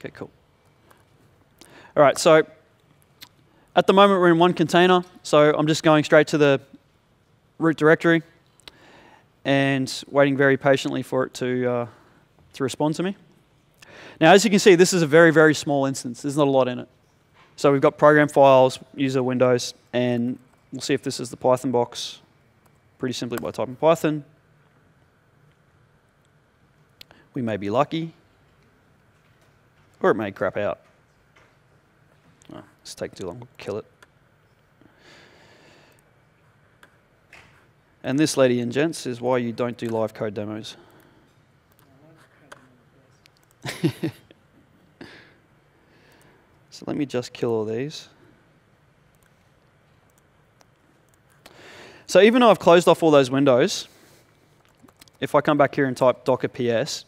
OK, cool. All right, so at the moment, we're in one container. So I'm just going straight to the root directory and waiting very patiently for it to, uh, to respond to me. Now, as you can see, this is a very, very small instance. There's not a lot in it. So we've got program files, user windows, and we'll see if this is the Python box pretty simply by typing Python. We may be lucky, or it may crap out. Oh, it's taking too long. We'll kill it. And this, lady and gents, is why you don't do live code demos. So let me just kill all these. So even though I've closed off all those windows, if I come back here and type docker ps,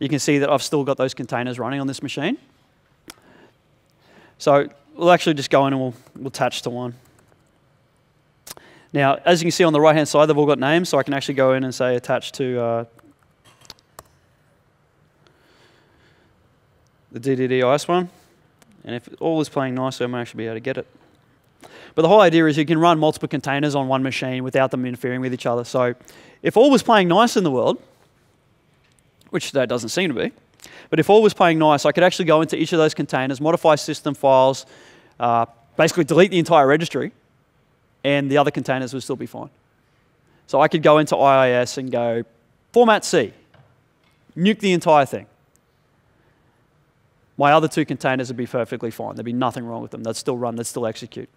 you can see that I've still got those containers running on this machine. So we'll actually just go in and we'll, we'll attach to one. Now, as you can see on the right-hand side, they've all got names, so I can actually go in and say attach to uh, the D D D I S one, and if all is playing nicely, I might actually be able to get it. But the whole idea is you can run multiple containers on one machine without them interfering with each other. So if all was playing nice in the world, which today doesn't seem to be, but if all was playing nice, I could actually go into each of those containers, modify system files, uh, basically delete the entire registry, and the other containers would still be fine. So I could go into I I S and go, format C, nuke the entire thing. My other two containers would be perfectly fine. There'd be nothing wrong with them. They'd still run, they'd still execute.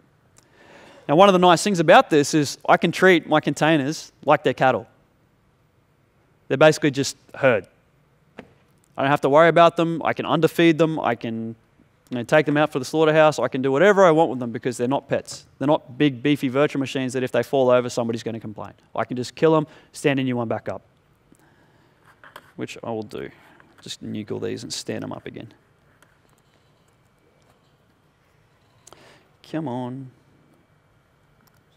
Now, one of the nice things about this is I can treat my containers like they're cattle. They're basically just herd. I don't have to worry about them. I can underfeed them. I can you know, take them out for the slaughterhouse. I can do whatever I want with them because they're not pets. They're not big, beefy virtual machines that if they fall over, somebody's going to complain. I can just kill them, stand a new one back up, which I will do. Just nuke all these and stand them up again. Come on.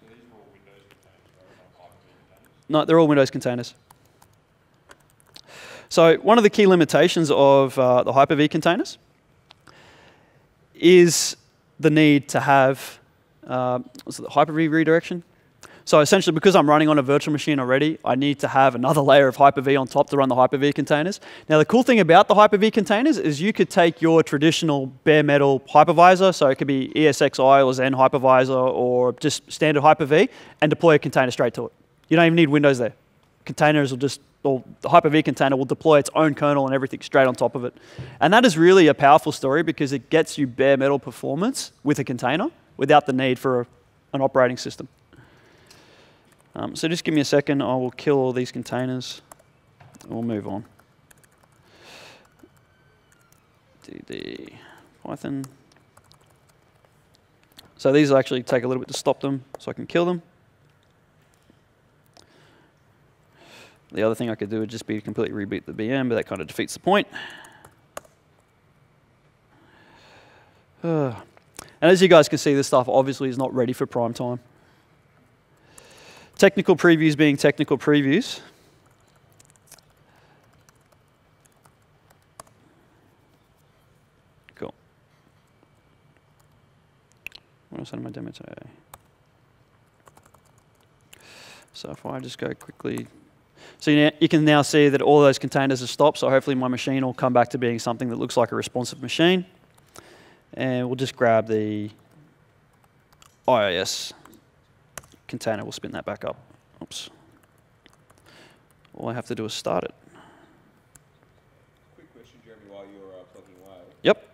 So these are all Windows containers? No, they're all Windows containers. So one of the key limitations of uh, the Hyper-V containers is the need to have uh, what's it, the Hyper-V redirection. So essentially, because I'm running on a virtual machine already, I need to have another layer of Hyper-V on top to run the Hyper-V containers. Now, the cool thing about the Hyper-V containers is you could take your traditional bare metal hypervisor, so it could be E S X i or Xen hypervisor or just standard Hyper-V, and deploy a container straight to it. You don't even need Windows there. Containers will just, or the Hyper-V container will deploy its own kernel and everything straight on top of it. And that is really a powerful story because it gets you bare metal performance with a container without the need for a, an operating system. Um, so just give me a second, I will kill all these containers, and we'll move on. D D Python. So these will actually take a little bit to stop them, so I can kill them. The other thing I could do would just be to completely reboot the V M, but that kind of defeats the point. Uh, and as you guys can see, this stuff obviously is not ready for prime time. Technical previews being technical previews. Cool. What else had in my demo today? So if I just go quickly. So you, you can now see that all those containers are stopped, so hopefully my machine will come back to being something that looks like a responsive machine. And we'll just grab the I O S container, will spin that back up. Oops. All I have to do is start it. Quick question, Jeremy, while you were uh, plugging away. Yep.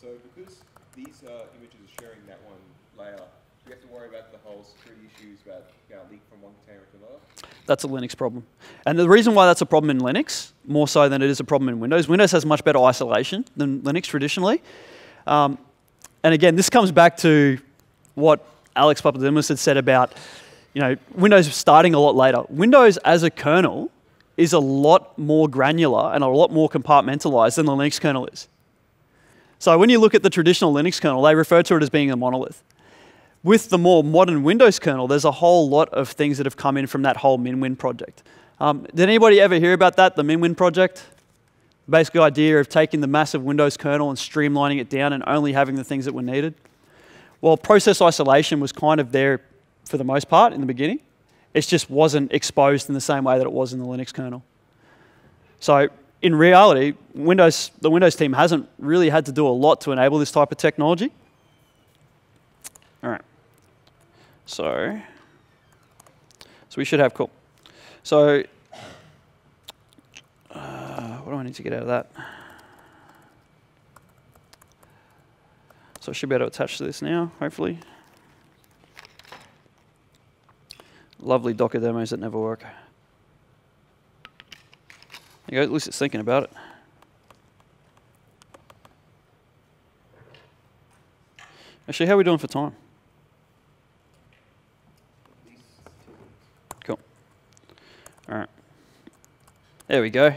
So because these uh, images are sharing that one layer, do you have to worry about the whole security issues about you know, leak from one container to another? That's a Linux problem. And the reason why that's a problem in Linux, more so than it is a problem in Windows, Windows has much better isolation than Linux traditionally. Um, and again, this comes back to what Alex Papademos had said about, you know, Windows starting a lot later. Windows as a kernel is a lot more granular and a lot more compartmentalized than the Linux kernel is. So when you look at the traditional Linux kernel, they refer to it as being a monolith. With the more modern Windows kernel, there's a whole lot of things that have come in from that whole MinWin project. Um, did anybody ever hear about that, the MinWin project? The basic idea of taking the massive Windows kernel and streamlining it down and only having the things that were needed. Well, process isolation was kind of there for the most part in the beginning. It just wasn't exposed in the same way that it was in the Linux kernel. So in reality, Windows, the Windows team hasn't really had to do a lot to enable this type of technology. All right. So, so we should have cool. So uh, what do I need to get out of that? So I should be able to attach to this now, hopefully. Lovely Docker demos that never work. There you go, at least it's thinking about it. Actually, how are we doing for time? Cool. All right. There we go.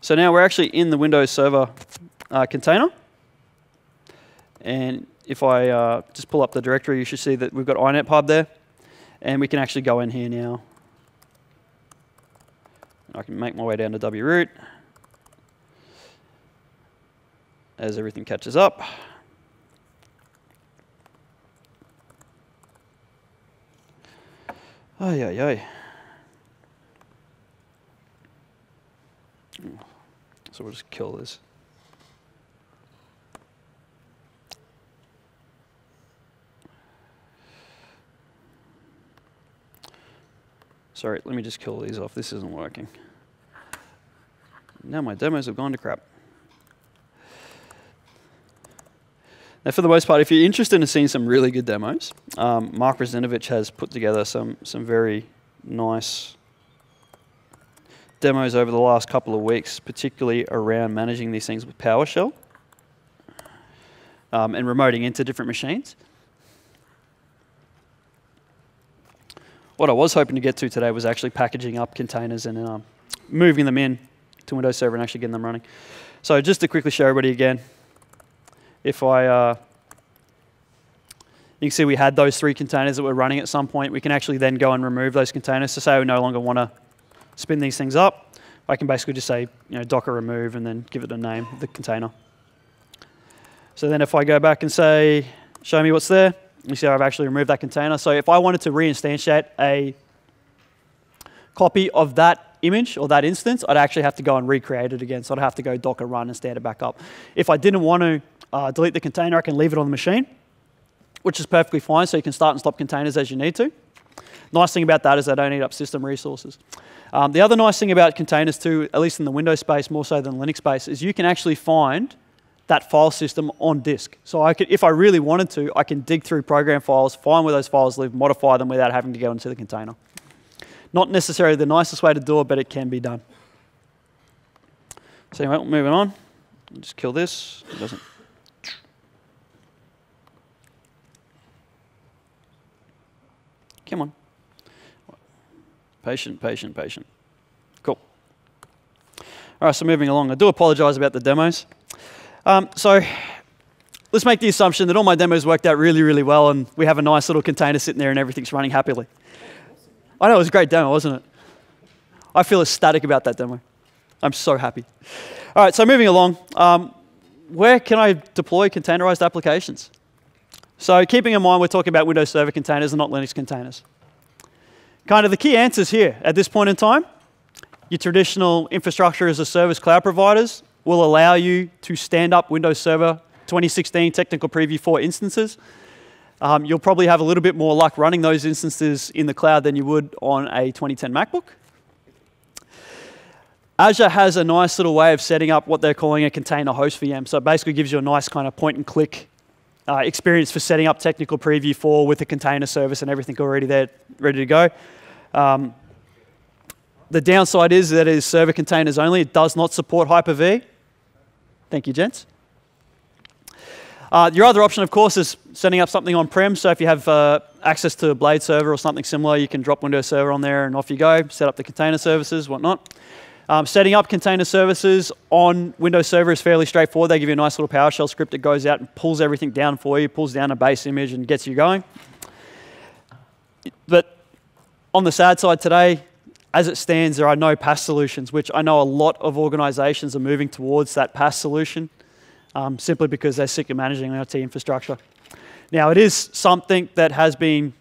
So now we're actually in the Windows Server uh, container. And if I uh, just pull up the directory, you should see that we've got I net Hub there. And we can actually go in here now. And I can make my way down to wroot as everything catches up. Oh, yeah, yeah. So we'll just kill this. Sorry, let me just kill these off. This isn't working. Now my demos have gone to crap. Now, for the most part, if you're interested in seeing some really good demos, um, Mark Russinovich has put together some, some very nice demos over the last couple of weeks, particularly around managing these things with PowerShell um, and remoting into different machines. What I was hoping to get to today was actually packaging up containers and um, moving them in to Windows Server and actually getting them running. So just to quickly show everybody again, if I, uh, you can see we had those three containers that were running at some point. We can actually then go and remove those containers to say we no longer want to spin these things up. I can basically just say, you know, Docker remove and then give it a name, the container. So then if I go back and say, show me what's there, you see I've actually removed that container. So if I wanted to reinstantiate a copy of that image or that instance, I'd actually have to go and recreate it again. So I'd have to go Docker run and stand it back up. If I didn't want to uh, delete the container, I can leave it on the machine, which is perfectly fine. So you can start and stop containers as you need to. Nice thing about that is they don't eat up system resources. Um, the other nice thing about containers too, at least in the Windows space more so than Linux space, is you can actually find that file system on disk. So I could, if I really wanted to, I can dig through program files, find where those files live, modify them without having to go into the container. Not necessarily the nicest way to do it, but it can be done. So anyway, moving on. I'll just kill this. It doesn't. Come on. Patient, patient, patient. Cool. All right, so moving along. I do apologize about the demos. Um, so let's make the assumption that all my demos worked out really, really well, and we have a nice little container sitting there and everything's running happily. I know, it was a great demo, wasn't it? I feel ecstatic about that demo. I'm so happy. All right, so moving along. Um, where can I deploy containerized applications? So keeping in mind we're talking about Windows Server containers and not Linux containers. Kind of the key answers here at this point in time, your traditional infrastructure as a service cloud providers will allow you to stand up Windows Server twenty sixteen Technical Preview four instances. Um, you'll probably have a little bit more luck running those instances in the cloud than you would on a twenty ten MacBook. Azure has a nice little way of setting up what they're calling a container host V M. So it basically gives you a nice kind of point and click uh, experience for setting up Technical Preview four with a container service and everything already there, ready to go. Um, the downside is that it is server containers only. It does not support Hyper-V. Thank you, gents. Uh, your other option, of course, is setting up something on-prem. So if you have uh, access to a Blade server or something similar, you can drop Windows Server on there and off you go, set up the container services, whatnot. Um, setting up container services on Windows Server is fairly straightforward. They give you a nice little PowerShell script that goes out and pulls everything down for you, pulls down a base image and gets you going. But on the sad side today, as it stands, there are no PaaS solutions, which I know a lot of organizations are moving towards that PaaS solution. Um, simply because they're sick of managing their I T infrastructure. Now, it is something that has been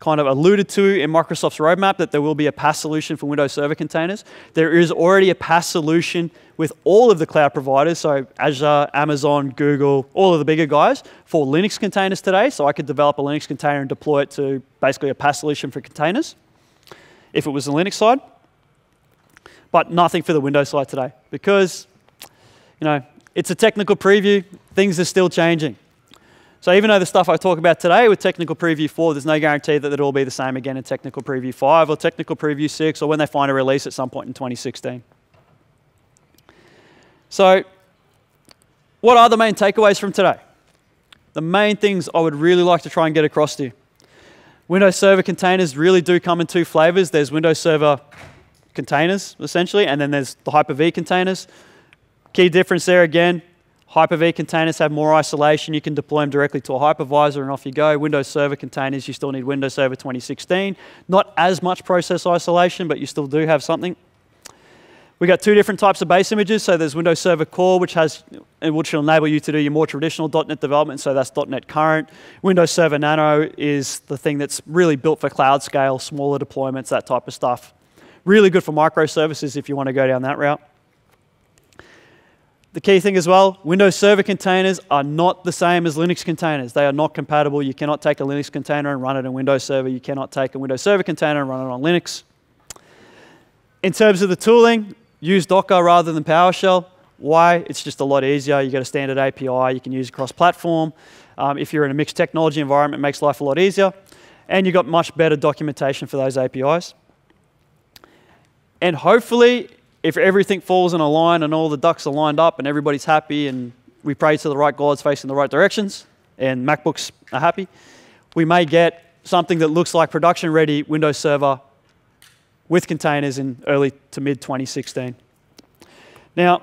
kind of alluded to in Microsoft's roadmap that there will be a PaaS solution for Windows Server containers. There is already a PaaS solution with all of the cloud providers, so Azure, Amazon, Google, all of the bigger guys, for Linux containers today. So I could develop a Linux container and deploy it to basically a PaaS solution for containers, if it was the Linux side, but nothing for the Windows side today because, you know, it's a technical preview. Things are still changing. So even though the stuff I talk about today with Technical Preview four, there's no guarantee that it'll all be the same again in Technical Preview five or Technical Preview six or when they find a release at some point in twenty sixteen. So what are the main takeaways from today? The main things I would really like to try and get across to you. Windows Server containers really do come in two flavors. There's Windows Server containers, essentially, and then there's the Hyper-V containers. Key difference there again, Hyper-V containers have more isolation. You can deploy them directly to a hypervisor and off you go. Windows Server containers, you still need Windows Server twenty sixteen. Not as much process isolation, but you still do have something. We've got two different types of base images. So there's Windows Server Core, which has, which will enable you to do your more traditional dot net development. So that's dot net Current. Windows Server Nano is the thing that's really built for cloud scale, smaller deployments, that type of stuff. Really good for microservices if you want to go down that route. The key thing as well, Windows Server containers are not the same as Linux containers. They are not compatible. You cannot take a Linux container and run it on Windows Server. You cannot take a Windows Server container and run it on Linux. In terms of the tooling, use Docker rather than PowerShell. Why? It's just a lot easier. You get a standard A P I. You can use cross-platform. Um, if you're in a mixed technology environment, it makes life a lot easier. And you've got much better documentation for those A P Is. And hopefully, if everything falls in a line and all the ducks are lined up and everybody's happy and we pray to the right gods facing the right directions and MacBooks are happy, we may get something that looks like production-ready Windows Server with containers in early to mid twenty sixteen. Now,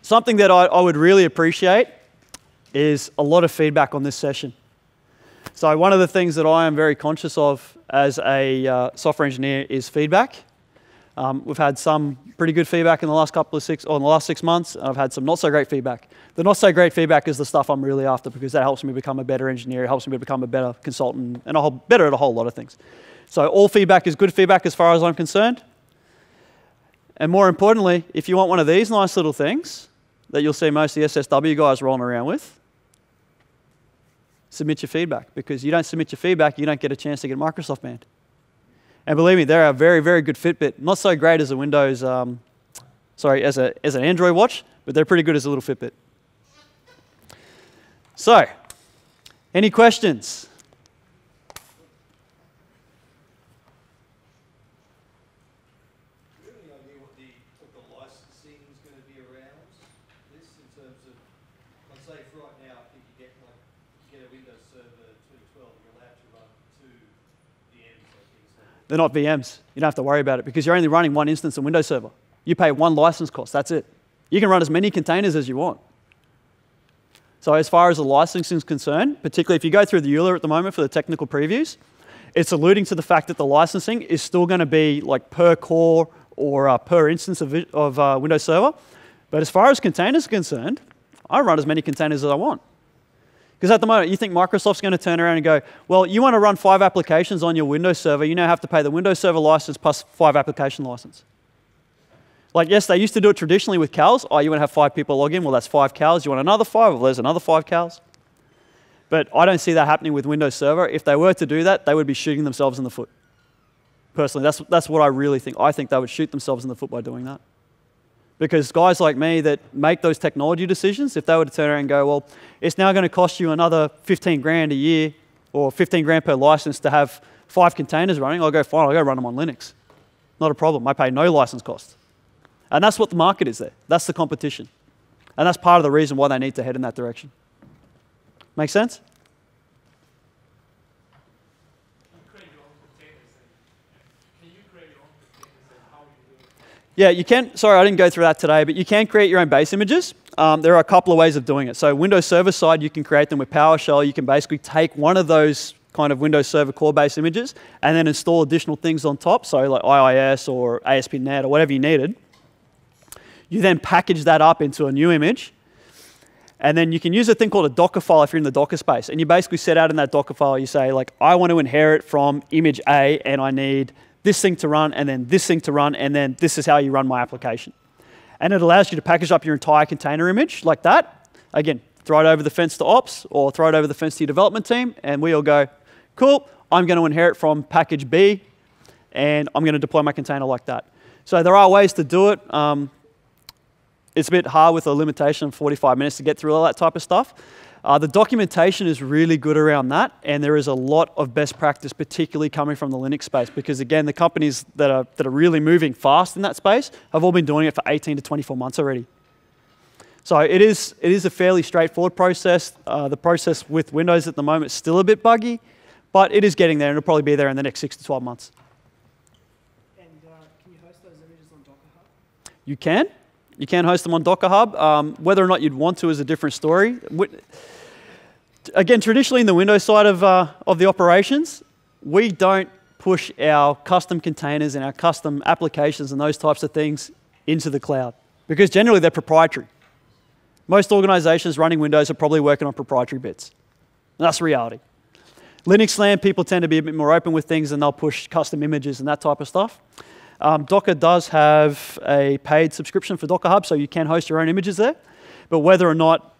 something that I, I would really appreciate is a lot of feedback on this session. So one of the things that I am very conscious of as a uh, software engineer is feedback. Um, we've had some pretty good feedback in the last couple of six, or in the last six months. I've had some not so great feedback. The not so great feedback is the stuff I'm really after, because that helps me become a better engineer, it helps me become a better consultant, and a whole, better at a whole lot of things. So all feedback is good feedback as far as I'm concerned. And more importantly, if you want one of these nice little things that you'll see most of the S S W guys rolling around with, submit your feedback, because you don't submit your feedback, you don't get a chance to get Microsoft banned. And believe me, there are very, very good Fitbit. Not so great as a Windows, um, sorry, as a as an Android watch, but they're pretty good as a little Fitbit. So, any questions? Do you have any idea what the, what the licensing is going to be around this in terms of, let's say, for right now, I think you get like you get a Windows Server twenty twelve, you're allowed to run two. They're not V Ms. You don't have to worry about it because you're only running one instance of Windows Server. You pay one license cost, that's it. You can run as many containers as you want. So as far as the licensing is concerned, particularly if you go through the E U L A at the moment for the technical previews, it's alluding to the fact that the licensing is still going to be like per core or uh, per instance of, of uh, Windows Server. But as far as containers are concerned, I run as many containers as I want. Because at the moment, you think Microsoft's going to turn around and go, well, you want to run five applications on your Windows Server, you now have to pay the Windows Server license plus five application license. Like, yes, they used to do it traditionally with C A Ls. Oh, you want to have five people log in? Well, that's five C A Ls. You want another five? Well, there's another five C A Ls. But I don't see that happening with Windows Server. If they were to do that, they would be shooting themselves in the foot. Personally, that's, that's what I really think. I think they would shoot themselves in the foot by doing that. Because guys like me that make those technology decisions, if they were to turn around and go, well, it's now going to cost you another fifteen grand a year or fifteen grand per license to have five containers running, I'll go, fine, I'll go run them on Linux. Not a problem. I pay no license cost. And that's what the market is there. That's the competition. And that's part of the reason why they need to head in that direction. Make sense? Yeah, you can, sorry, I didn't go through that today, but you can create your own base images. Um, there are a couple of ways of doing it. So Windows Server side, you can create them with PowerShell. You can basically take one of those kind of Windows Server core base images and then install additional things on top, so like I I S or A S P dot net or whatever you needed. You then package that up into a new image. And then you can use a thing called a Dockerfile if you're in the Docker space. And you basically set out in that Dockerfile, you say, like, I want to inherit from image A and I need this thing to run, and then this thing to run, and then this is how you run my application. And it allows you to package up your entire container image like that. Again, throw it over the fence to ops, or throw it over the fence to your development team, and we all go, cool, I'm going to inherit from package B, and I'm going to deploy my container like that. So there are ways to do it. Um, it's a bit hard with a limitation of forty-five minutes to get through all that type of stuff. Uh, the documentation is really good around that, and there is a lot of best practice, particularly coming from the Linux space, because again, the companies that are, that are really moving fast in that space have all been doing it for eighteen to twenty-four months already. So it is, it is a fairly straightforward process. Uh, the process with Windows at the moment is still a bit buggy, but it is getting there, and it'll probably be there in the next six to twelve months. And uh, can you host those images on Docker Hub? You can. You can host them on Docker Hub. Um, whether or not you'd want to is a different story. Again, traditionally in the Windows side of, uh, of the operations, we don't push our custom containers and our custom applications and those types of things into the cloud because generally they're proprietary. Most organizations running Windows are probably working on proprietary bits. And that's reality. Linux land, people tend to be a bit more open with things and they'll push custom images and that type of stuff. Um, Docker does have a paid subscription for Docker Hub, so you can host your own images there. But whether or not...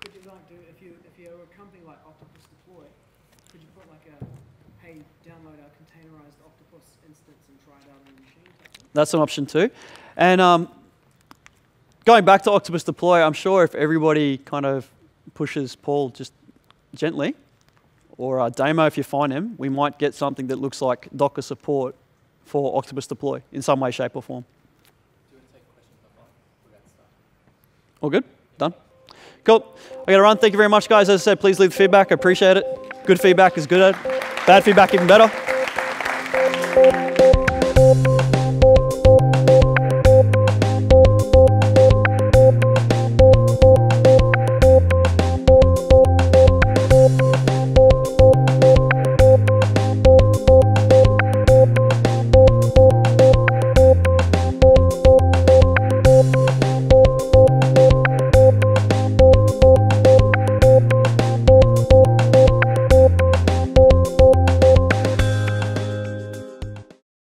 Could you like do, if, you, if you're a company like Octopus Deploy, could you put like a, hey, download our containerized Octopus instance and try it out on your machine? That's an option too. And um, going back to Octopus Deploy, I'm sure if everybody kind of pushes Paul just gently, or a demo if you find him, we might get something that looks like Docker support for Octopus Deploy in some way, shape, or form. Do you want to take a question from Mark for that stuff? All good? Done? Cool. I got to run. Thank you very much, guys. As I said, please leave the feedback. I appreciate it. Good feedback is good. Bad feedback, even better.